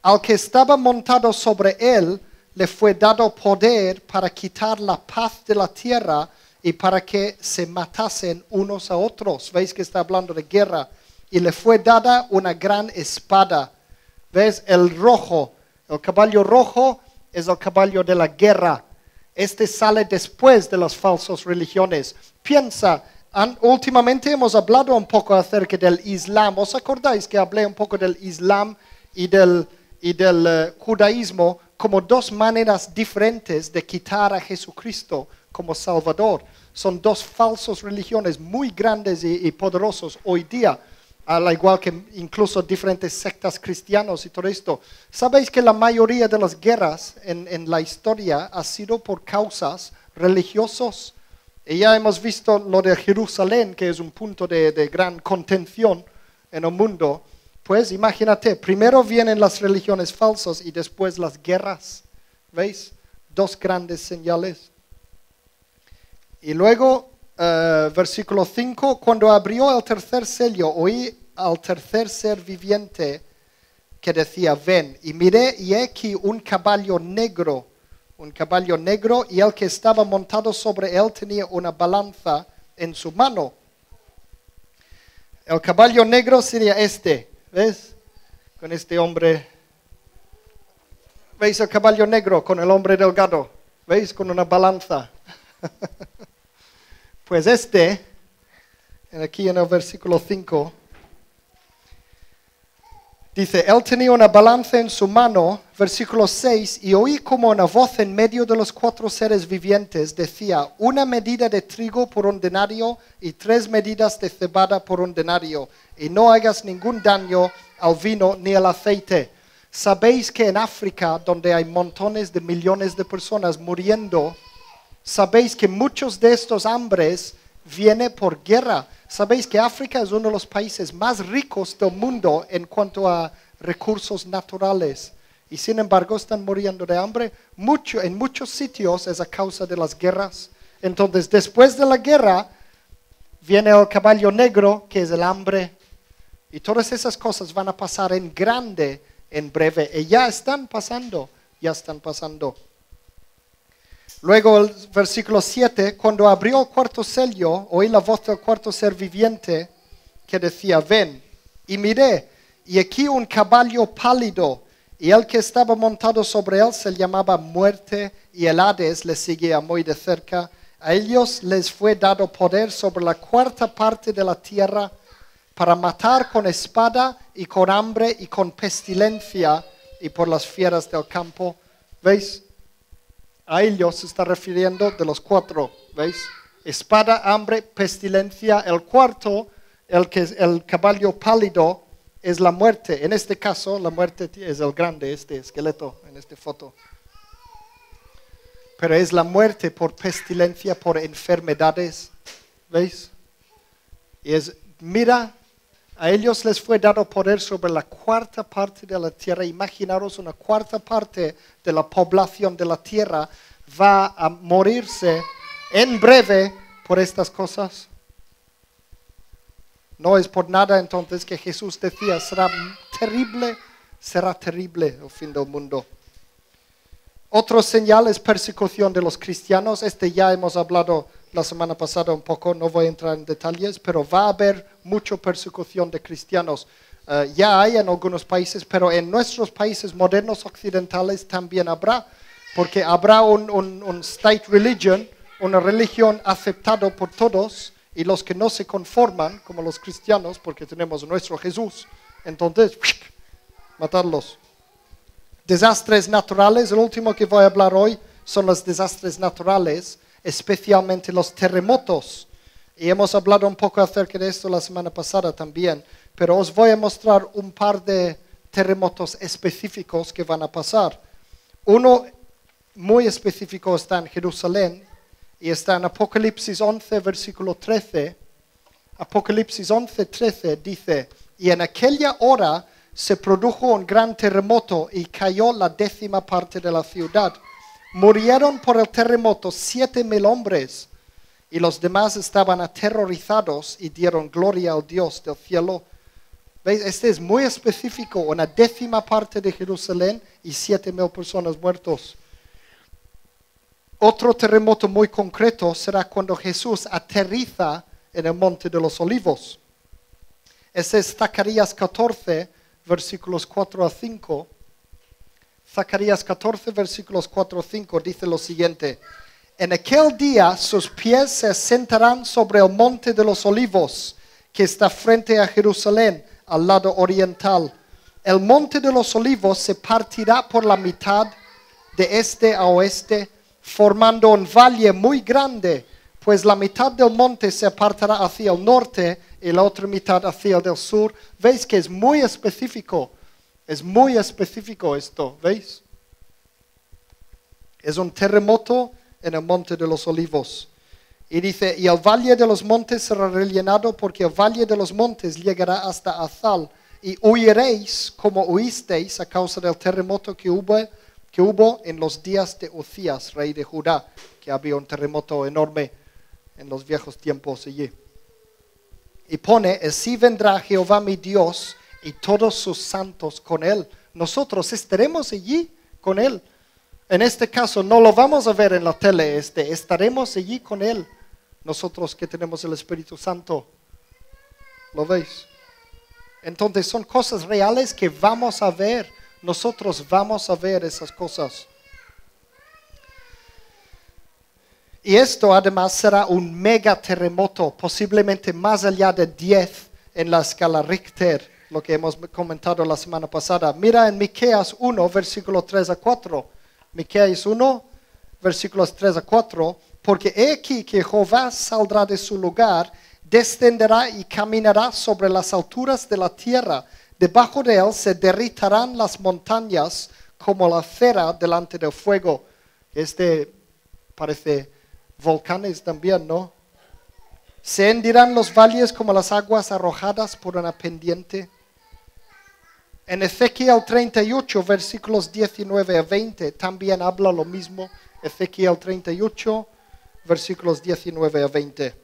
al que estaba montado sobre él, le fue dado poder para quitar la paz de la tierra y para que se matasen unos a otros. ¿Veis que está hablando de guerra? Y le fue dada una gran espada. ¿Ves? El rojo, el caballo rojo es el caballo de la guerra. Este sale después de las falsas religiones. Piensa, últimamente hemos hablado un poco acerca del Islam. ¿Os acordáis que hablé un poco del Islam y del judaísmo como 2 maneras diferentes de quitar a Jesucristo como Salvador? Son 2 falsas religiones muy grandes y poderosas hoy día. al igual que incluso diferentes sectas cristianas y todo esto. ¿Sabéis que la mayoría de las guerras en la historia ha sido por causas religiosas? Y ya hemos visto lo de Jerusalén, que es un punto de gran contención en el mundo. Pues imagínate, primero vienen las religiones falsas y después las guerras. ¿Veis? Dos grandes señales. Y luego, versículo 5, cuando abrió el tercer sello, oí al tercer ser viviente que decía, ven, y miré, y he aquí un caballo negro, y el que estaba montado sobre él tenía una balanza en su mano. El caballo negro sería este, ¿ves? Con este hombre. ¿Veis el caballo negro con el hombre delgado? ¿Veis? Con una balanza. Pues este, aquí en el versículo 5, dice, él tenía una balanza en su mano, versículo 6, y oí como una voz en medio de los cuatro seres vivientes decía, una medida de trigo por un denario y 3 medidas de cebada por un denario, y no hagas ningún daño al vino ni al aceite. Sabéis que en África, donde hay montones de millones de personas muriendo, sabéis que muchos de estos hambres vienen por guerra. Sabéis que África es uno de los países más ricos del mundo en cuanto a recursos naturales. Y sin embargo están muriendo de hambre. En muchos sitios es a causa de las guerras. Entonces después de la guerra viene el caballo negro, que es el hambre. Y todas esas cosas van a pasar en grande, en breve. Y ya están pasando, ya están pasando. Luego el versículo 7, cuando abrió el cuarto sello, oí la voz del cuarto ser viviente que decía, ven, y miré, y aquí un caballo pálido, y el que estaba montado sobre él se llamaba Muerte, y el Hades le seguía muy de cerca. A ellos les fue dado poder sobre la 1/4 parte de la tierra para matar con espada y con hambre y con pestilencia y por las fieras del campo. ¿Veis? A ellos se está refiriendo de los 4, ¿veis? Espada, hambre, pestilencia. El cuarto, el que es el caballo pálido, es la muerte. En este caso, la muerte es el grande, este esqueleto en esta foto. Pero es la muerte por pestilencia, por enfermedades, ¿veis? Y es, mira, a ellos les fue dado poder sobre la 1/4 parte de la tierra. Imaginaros, una 1/4 parte de la población de la tierra va a morirse en breve por estas cosas. No es por nada entonces que Jesús decía, será terrible el fin del mundo. Otra señal es persecución de los cristianos. Este ya hemos hablado la semana pasada un poco, no voy a entrar en detalles, pero va a haber mucha persecución de cristianos. Ya hay en algunos países, pero en nuestros países modernos occidentales también habrá, porque habrá un state religion, una religión aceptada por todos, y los que no se conforman, como los cristianos, porque tenemos nuestro Jesús, entonces, matarlos. Desastres naturales, el último que voy a hablar hoy son los desastres naturales, especialmente los terremotos. Y hemos hablado un poco acerca de esto la semana pasada también, pero os voy a mostrar un par de terremotos específicos que van a pasar. Uno muy específico está en Jerusalén y está en Apocalipsis 11, versículo 13. Apocalipsis 11, 13 dice, y en aquella hora se produjo un gran terremoto y cayó la 10ª parte de la ciudad. Murieron por el terremoto 7000 hombres y los demás estaban aterrorizados y dieron gloria al Dios del cielo. ¿Veis? Este es muy específico, una 10ª parte de Jerusalén y 7000 personas muertos. Otro terremoto muy concreto será cuando Jesús aterriza en el Monte de los Olivos. Ese es Zacarías 14, versículos 4 a 5. Zacarías 14, versículos 4 a 5, dice lo siguiente. En aquel día sus pies se sentarán sobre el monte de los olivos, que está frente a Jerusalén, al lado oriental. El monte de los olivos se partirá por la mitad, de este a oeste, formando un valle muy grande, pues la mitad del monte se apartará hacia el norte y la otra mitad hacia el sur. ¿Veis que es muy específico? Es muy específico esto, ¿veis? Es un terremoto en el monte de los olivos. Y dice, y el valle de los montes será rellenado, porque el valle de los montes llegará hasta Azal, y huiréis como huisteis a causa del terremoto que hubo en los días de Uzías, rey de Judá, que había un terremoto enorme en los viejos tiempos allí. Y pone, así vendrá Jehová mi Dios y todos sus santos con él. Nosotros estaremos allí con él. En este caso no lo vamos a ver en la tele, estaremos allí con él, nosotros que tenemos el Espíritu Santo. ¿Lo veis? Entonces son cosas reales que vamos a ver. Nosotros vamos a ver esas cosas. Y esto además será un mega terremoto, posiblemente más allá de 10 en la escala Richter, lo que hemos comentado la semana pasada. Mira en Miqueas 1, versículos 3 a 4. Miqueas 1, versículos 3 a 4, porque he aquí que Jehová saldrá de su lugar, descenderá y caminará sobre las alturas de la tierra. Debajo de él se derritarán las montañas como la cera delante del fuego. Parece volcanes también, ¿no? Se hendirán los valles como las aguas arrojadas por una pendiente. En Ezequiel 38, versículos 19 a 20, también habla lo mismo. Ezequiel 38, versículos 19 a 20.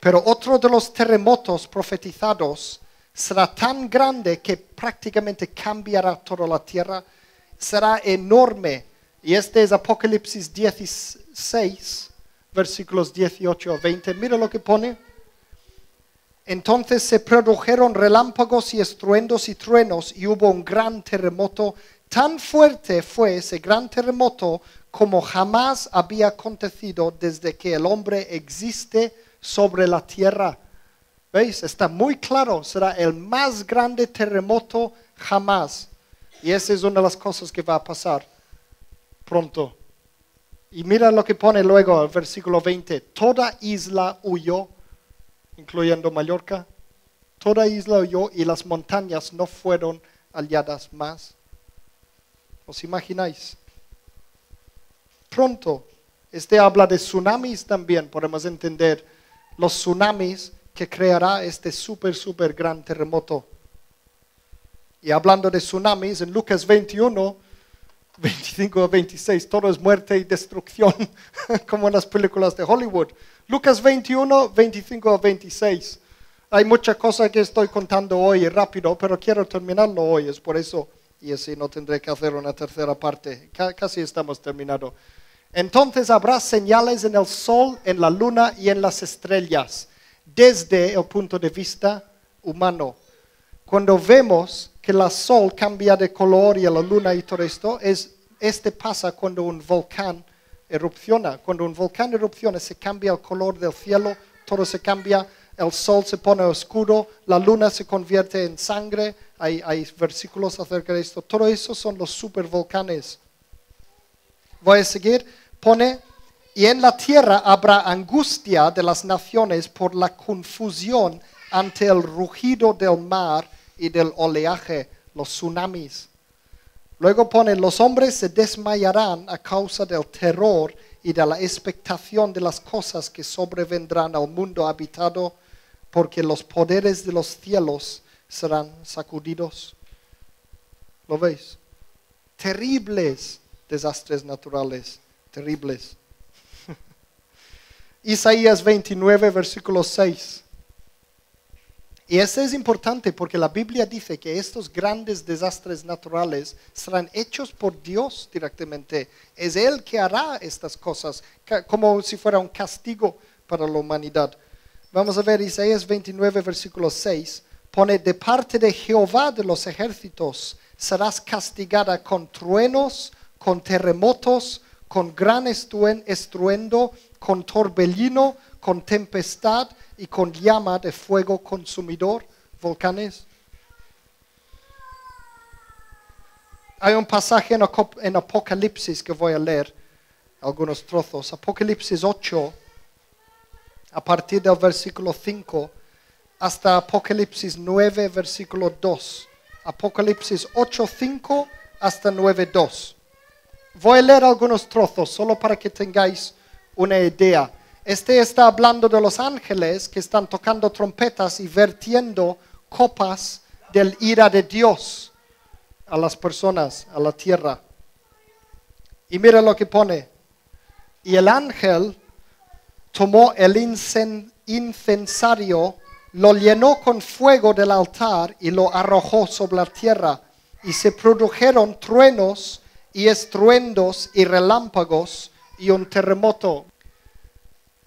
Pero otro de los terremotos profetizados será tan grande que prácticamente cambiará toda la tierra. Será enorme. Y este es Apocalipsis 16, versículos 18 a 20. Mira lo que pone. Entonces se produjeron relámpagos y estruendos y truenos, y hubo un gran terremoto. Tan fuerte fue ese gran terremoto como jamás había acontecido desde que el hombre existe sobre la tierra. ¿Veis? Está muy claro, será el más grande terremoto jamás. Y esa es una de las cosas que va a pasar pronto. Y mira lo que pone luego el versículo 20. Toda isla huyó, incluyendo Mallorca. Toda isla huyó y las montañas no fueron halladas más. ¿Os imagináis? Pronto. Habla de tsunamis también. Podemos entender los tsunamis que creará este súper gran terremoto. Y hablando de tsunamis, en Lucas 21, 25 a 26, todo es muerte y destrucción, como en las películas de Hollywood. Lucas 21, 25 a 26. Hay mucha cosa que estoy contando hoy rápido, pero quiero terminarlo hoy, es por eso, y así no tendré que hacer una tercera parte. Casi estamos terminando. Entonces habrá señales en el sol, en la luna y en las estrellas, desde el punto de vista humano. Cuando vemos que el sol cambia de color y la luna y todo esto, pasa cuando un volcán erupciona. Cuando un volcán erupciona, se cambia el color del cielo, todo se cambia, el sol se pone oscuro, la luna se convierte en sangre, hay versículos acerca de esto. Todo eso son los supervolcanes. Voy a seguir. Pone, y en la tierra habrá angustia de las naciones por la confusión ante el rugido del mar y del oleaje, los tsunamis. Luego pone, los hombres se desmayarán a causa del terror y de la expectación de las cosas que sobrevendrán al mundo habitado, porque los poderes de los cielos serán sacudidos. ¿Lo veis? Terribles desastres naturales, terribles. Isaías 29, versículo 6. Y eso es importante porque la Biblia dice que estos grandes desastres naturales serán hechos por Dios directamente. Es Él que hará estas cosas, como si fuera un castigo para la humanidad. Vamos a ver Isaías 29, versículo 6. Pone, de parte de Jehová de los ejércitos serás castigada con truenos, con terremotos, con gran estruendo, con torbellino, con tempestad y con llama de fuego consumidor, volcanes. Hay un pasaje en Apocalipsis que voy a leer, algunos trozos. Apocalipsis 8, a partir del versículo 5, hasta Apocalipsis 9, versículo 2. Apocalipsis 8, 5 hasta 9, 2. Voy a leer algunos trozos, solo para que tengáis una idea. Este está hablando de los ángeles que están tocando trompetas y vertiendo copas del ira de Dios a las personas, a la tierra. Y mira lo que pone. Y el ángel tomó el incensario, lo llenó con fuego del altar y lo arrojó sobre la tierra. Y se produjeron truenos y estruendos y relámpagos y un terremoto.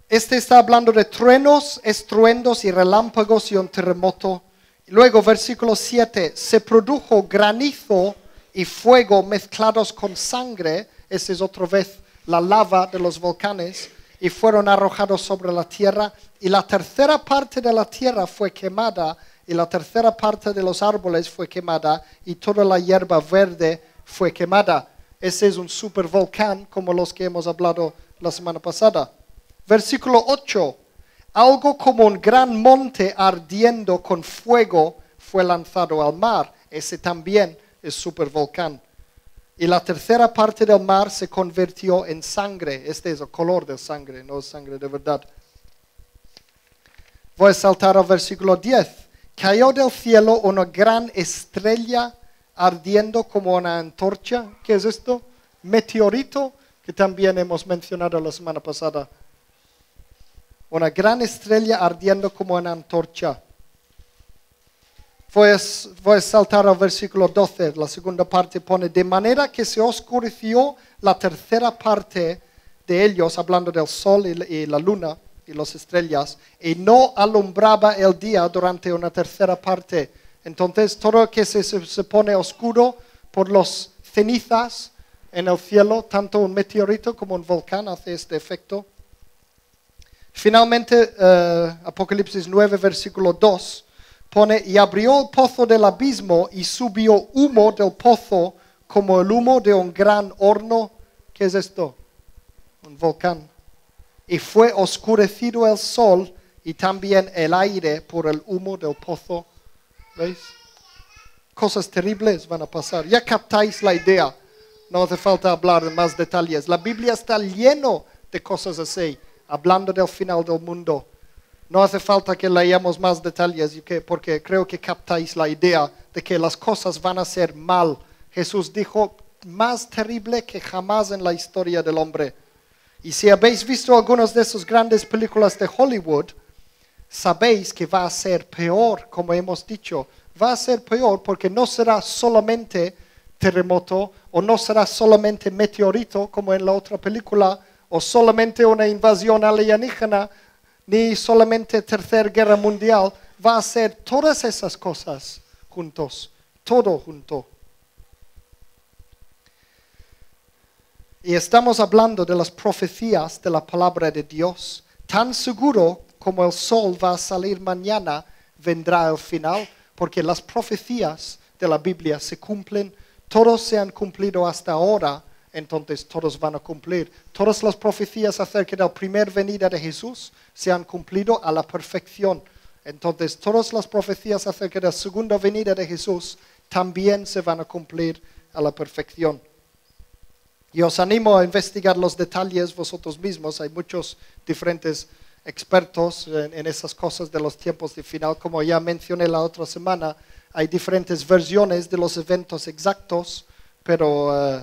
Este está hablando de truenos, estruendos y relámpagos y un terremoto. Luego, versículo 7, se produjo granizo y fuego mezclados con sangre. Esa es otra vez la lava de los volcanes. Y fueron arrojados sobre la tierra. Y la tercera parte de la tierra fue quemada. Y la tercera parte de los árboles fue quemada. Y toda la hierba verde fue quemada. Ese es un supervolcán como los que hemos hablado la semana pasada. Versículo 8. Algo como un gran monte ardiendo con fuego fue lanzado al mar. Ese también es supervolcán. Y la tercera parte del mar se convirtió en sangre. Este es el color de sangre, no es sangre de verdad. Voy a saltar al versículo 10. Cayó del cielo una gran estrella ardiendo como una antorcha. ¿Qué es esto? Meteorito, que también hemos mencionado la semana pasada. Una gran estrella ardiendo como una antorcha. Voy a saltar al versículo 12, la segunda parte pone, de manera que se oscureció la tercera parte de ellos, hablando del sol y la luna y las estrellas, y no alumbraba el día durante una tercera parte. Entonces todo lo que se pone oscuro por las cenizas en el cielo, tanto un meteorito como un volcán hace este efecto. Finalmente, Apocalipsis 9, versículo 2, pone, y abrió el pozo del abismo y subió humo del pozo como el humo de un gran horno. ¿Qué es esto? Un volcán. Y fue oscurecido el sol y también el aire por el humo del pozo. ¿Veis? Cosas terribles van a pasar. Ya captáis la idea. No hace falta hablar de más detalles. La Biblia está lleno de cosas así, hablando del final del mundo. No hace falta que leamos más detalles porque creo que captáis la idea de que las cosas van a ser mal. Jesús dijo, más terrible que jamás en la historia del hombre. Y si habéis visto algunas de esas grandes películas de Hollywood, sabéis que va a ser peor, como hemos dicho. Va a ser peor porque no será solamente terremoto o no será solamente meteorito como en la otra película o solamente una invasión alienígena, ni solamente Tercera Guerra Mundial, va a ser todas esas cosas juntos, todo junto. Y estamos hablando de las profecías de la palabra de Dios. Tan seguro como el sol va a salir mañana, vendrá el final, porque las profecías de la Biblia se cumplen, todos se han cumplido hasta ahora, entonces todos van a cumplir. Todas las profecías acerca de la primera venida de Jesús se han cumplido a la perfección. Entonces todas las profecías acerca de la segunda venida de Jesús también se van a cumplir a la perfección. Y os animo a investigar los detalles vosotros mismos. Hay muchos diferentes expertos en esas cosas de los tiempos de final. Como ya mencioné la otra semana, hay diferentes versiones de los eventos exactos, pero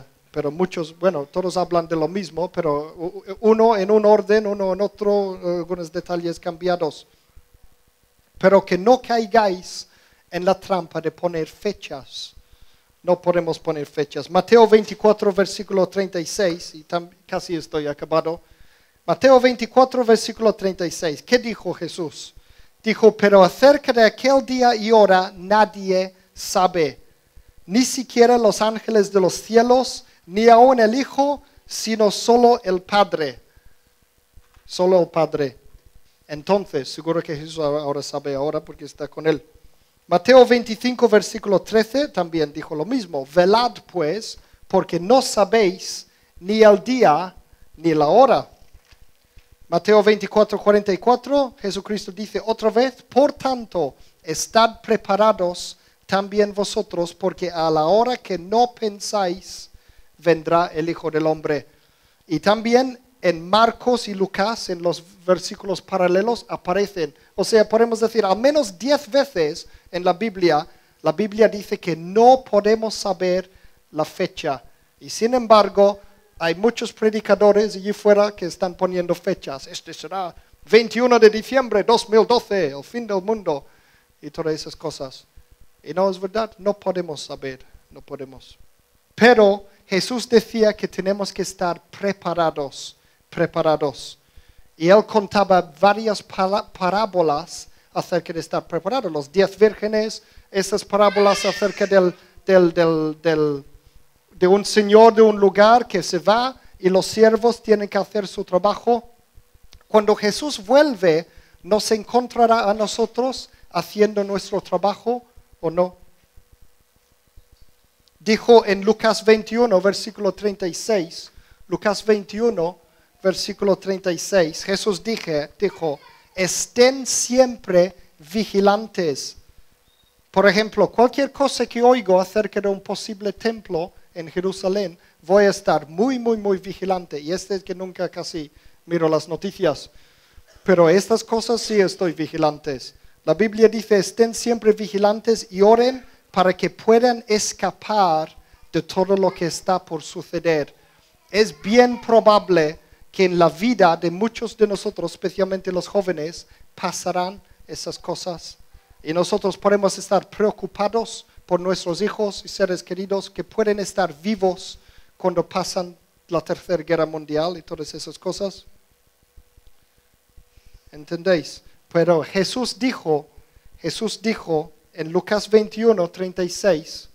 muchos, bueno, todos hablan de lo mismo, pero uno en un orden, uno en otro, algunos detalles cambiados. Pero que no caigáis en la trampa de poner fechas. No podemos poner fechas. Mateo 24, versículo 36, y casi estoy acabado. Mateo 24, versículo 36. ¿Qué dijo Jesús? Dijo, pero acerca de aquel día y hora nadie sabe, ni siquiera los ángeles de los cielos, ni aún el Hijo, sino solo el Padre. Solo el Padre. Entonces, seguro que Jesús ahora sabe ahora porque está con él. Mateo 25, versículo 13, también dijo lo mismo. Velad pues, porque no sabéis ni el día ni la hora. Mateo 24, 44, Jesucristo dice otra vez, por tanto, estad preparados también vosotros, porque a la hora que no pensáis, vendrá el Hijo del Hombre. Y también en Marcos y Lucas, en los versículos paralelos, aparecen. O sea, podemos decir, al menos 10 veces en la Biblia dice que no podemos saber la fecha. Y sin embargo, hay muchos predicadores allí fuera que están poniendo fechas. Este será 21 de diciembre 2012, el fin del mundo, y todas esas cosas. Y no es verdad, no podemos saber, no podemos. Pero Jesús decía que tenemos que estar preparados, preparados. Y Él contaba varias parábolas acerca de estar preparados. Los 10 vírgenes, esas parábolas acerca de un señor de un lugar que se va y los siervos tienen que hacer su trabajo. Cuando Jesús vuelve, ¿nos encontrará a nosotros haciendo nuestro trabajo o no? Dijo en Lucas 21, versículo 36, Lucas 21, versículo 36, Jesús dijo, estén siempre vigilantes. Por ejemplo, cualquier cosa que oigo acerca de un posible templo en Jerusalén, voy a estar muy, muy, muy vigilante. Y es que nunca casi miro las noticias. Pero estas cosas sí estoy vigilantes. La Biblia dice, estén siempre vigilantes y oren para que puedan escapar de todo lo que está por suceder. Es bien probable que en la vida de muchos de nosotros, especialmente los jóvenes, pasarán esas cosas. Y nosotros podemos estar preocupados por nuestros hijos y seres queridos que pueden estar vivos cuando pasan la Tercera Guerra Mundial y todas esas cosas. ¿Entendéis? Pero Jesús dijo en Lucas 21, 36,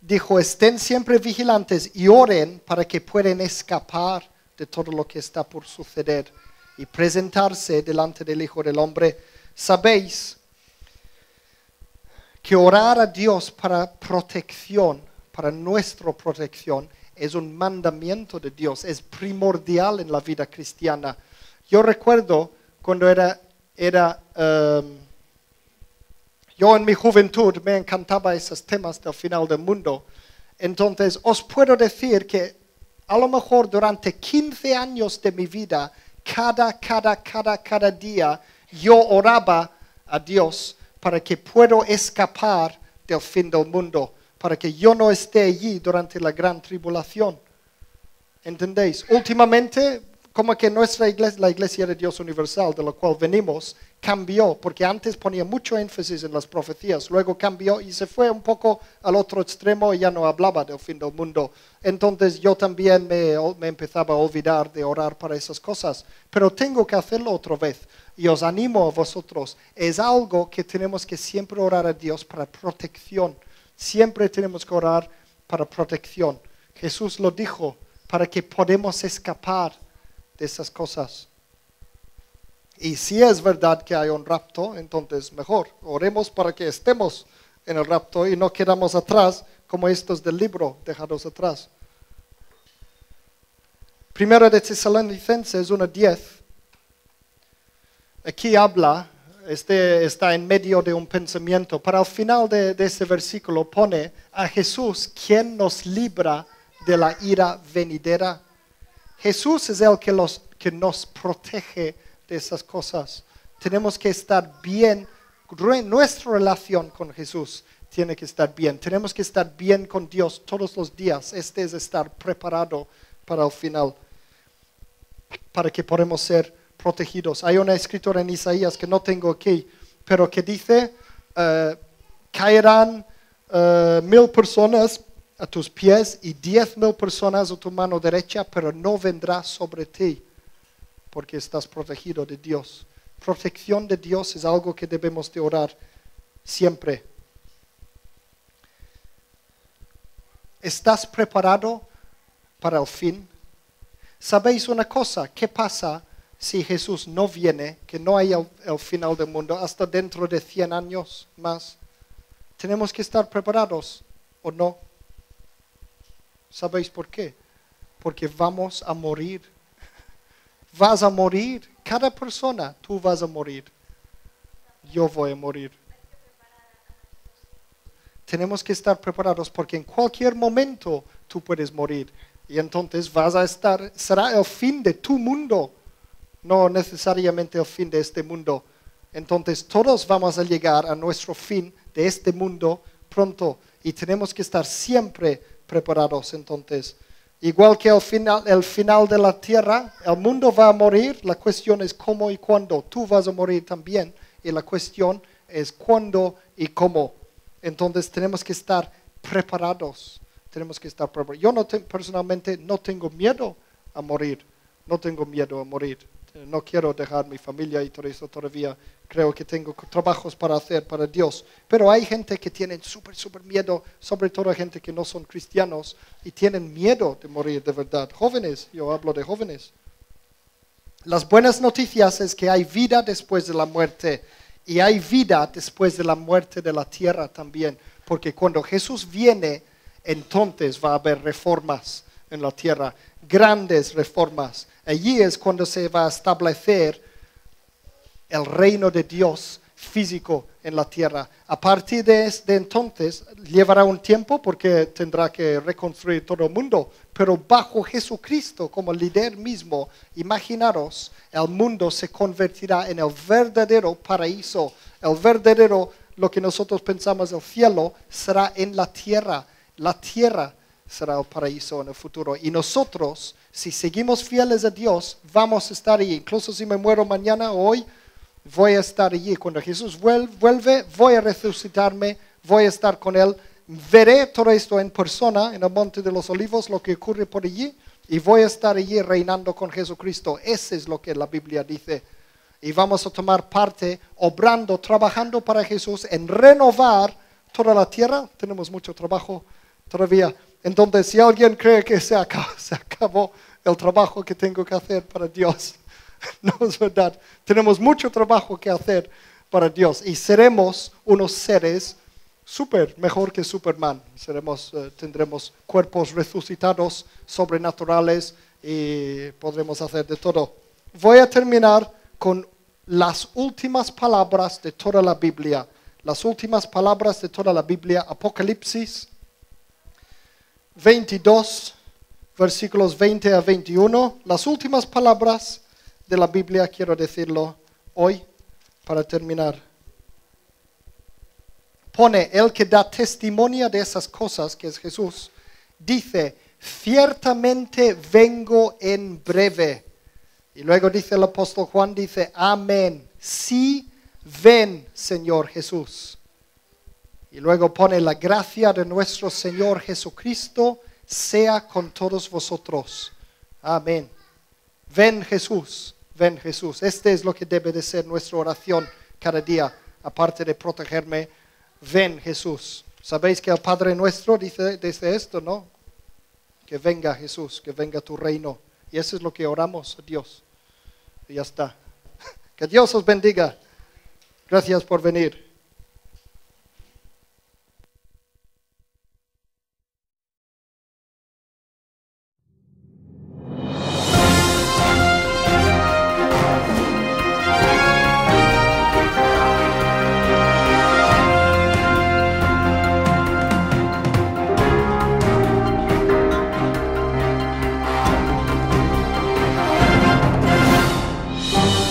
dijo, estén siempre vigilantes y oren para que puedan escapar de todo lo que está por suceder y presentarse delante del Hijo del Hombre. Sabéis que orar a Dios para protección, para nuestra protección, es un mandamiento de Dios, es primordial en la vida cristiana. Yo recuerdo cuando yo en mi juventud me encantaba esos temas del final del mundo. Entonces os puedo decir que a lo mejor durante 15 años de mi vida, cada día yo oraba a Dios para que pueda escapar del fin del mundo, para que yo no esté allí durante la gran tribulación. ¿Entendéis? Últimamente, como que nuestra iglesia, la Iglesia de Dios Universal, de la cual venimos, cambió, porque antes ponía mucho énfasis en las profecías, luego cambió y se fue un poco al otro extremo y ya no hablaba del fin del mundo. Entonces yo también me empezaba a olvidar de orar para esas cosas, pero tengo que hacerlo otra vez. Y os animo a vosotros, es algo que tenemos que siempre orar a Dios para protección. Siempre tenemos que orar para protección. Jesús lo dijo, para que podamos escapar de esas cosas. Y si es verdad que hay un rapto, entonces mejor, oremos para que estemos en el rapto y no quedamos atrás como estos del libro, Dejados Atrás. Primera de Tesalonicenses 1:10. Aquí habla, está en medio de un pensamiento. Para el final de este versículo pone a Jesús, quien nos libra de la ira venidera. Jesús es el que nos protege de esas cosas. Tenemos que estar bien, nuestra relación con Jesús tiene que estar bien. Tenemos que estar bien con Dios todos los días. Este es estar preparado para el final, para que podamos ser protegidos. Hay una escritura en Isaías que no tengo aquí, pero que dice, caerán 1000 personas a tus pies y 10.000 personas a tu mano derecha, pero no vendrá sobre ti, porque estás protegido de Dios. Protección de Dios es algo que debemos de orar siempre. ¿Estás preparado para el fin? ¿Sabéis una cosa? ¿Qué pasa si Jesús no viene, que no hay el final del mundo hasta dentro de 100 años más? ¿Tenemos que estar preparados o no? ¿Sabéis por qué? Porque vamos a morir. vas a morir. Cada persona, tú vas a morir. Yo voy a morir. Tenemos que estar preparados porque en cualquier momento tú puedes morir. Y entonces vas a estar, será el fin de tu mundo. No necesariamente el fin de este mundo. Entonces todos vamos a llegar a nuestro fin de este mundo pronto. Y tenemos que estar siempre preparados entonces. Igual que el final de la tierra, el mundo va a morir. La cuestión es cómo y cuándo. Tú vas a morir también. Y la cuestión es cuándo y cómo. Entonces tenemos que estar preparados. Tenemos que estar preparados. Yo personalmente no tengo miedo a morir. No tengo miedo a morir. No quiero dejar mi familia y todo eso todavía. Creo que tengo trabajos para hacer para Dios. Pero hay gente que tiene súper miedo, sobre todo gente que no son cristianos y tienen miedo de morir de verdad. Jóvenes, yo hablo de jóvenes. Las buenas noticias es que hay vida después de la muerte. Y hay vida después de la muerte de la tierra también. Porque cuando Jesús viene, entonces va a haber reformas en la tierra. Grandes reformas. Allí es cuando se va a establecer el reino de Dios físico en la tierra. A partir de entonces, llevará un tiempo porque tendrá que reconstruir todo el mundo. Pero bajo Jesucristo como líder mismo, imaginaros, el mundo se convertirá en el verdadero paraíso. El verdadero, lo que nosotros pensamos el cielo, será en la tierra. La tierra será el paraíso en el futuro. Y nosotros, si seguimos fieles a Dios, vamos a estar ahí. Incluso si me muero mañana o hoy, voy a estar allí. Cuando Jesús vuelve, voy a resucitarme, voy a estar con Él. Veré todo esto en persona, en el Monte de los Olivos, lo que ocurre por allí. Y voy a estar allí reinando con Jesucristo. Eso es lo que la Biblia dice. Y vamos a tomar parte, obrando, trabajando para Jesús, en renovar toda la tierra. Tenemos mucho trabajo todavía. Entonces, si alguien cree que se acabó el trabajo que tengo que hacer para Dios, no es verdad. Tenemos mucho trabajo que hacer para Dios y seremos unos seres mejor que Superman. Tendremos cuerpos resucitados, sobrenaturales y podremos hacer de todo. Voy a terminar con las últimas palabras de toda la Biblia. Las últimas palabras de toda la Biblia, Apocalipsis 22, versículos 20 a 21. Las últimas palabras de la Biblia, quiero decirlo hoy para terminar. Pone, el que da testimonio de esas cosas, que es Jesús, dice, ciertamente vengo en breve. Y luego dice el apóstol Juan, dice, amén, sí, ven Señor Jesús. Y luego pone, la gracia de nuestro Señor Jesucristo sea con todos vosotros. Amén. Ven Jesús. Ven Jesús, este es lo que debe de ser nuestra oración cada día, aparte de protegerme, ven Jesús. Sabéis que el Padre Nuestro dice esto, ¿no? Que venga Jesús, que venga tu reino. Y eso es lo que oramos a Dios. Y ya está. Que Dios os bendiga. Gracias por venir.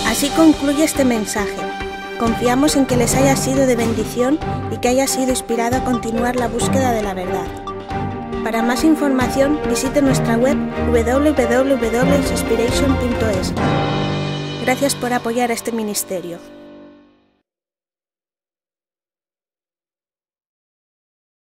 Así concluye este mensaje. Confiamos en que les haya sido de bendición y que haya sido inspirado a continuar la búsqueda de la verdad. Para más información, visite nuestra web www.inspiration.es. Gracias por apoyar este ministerio.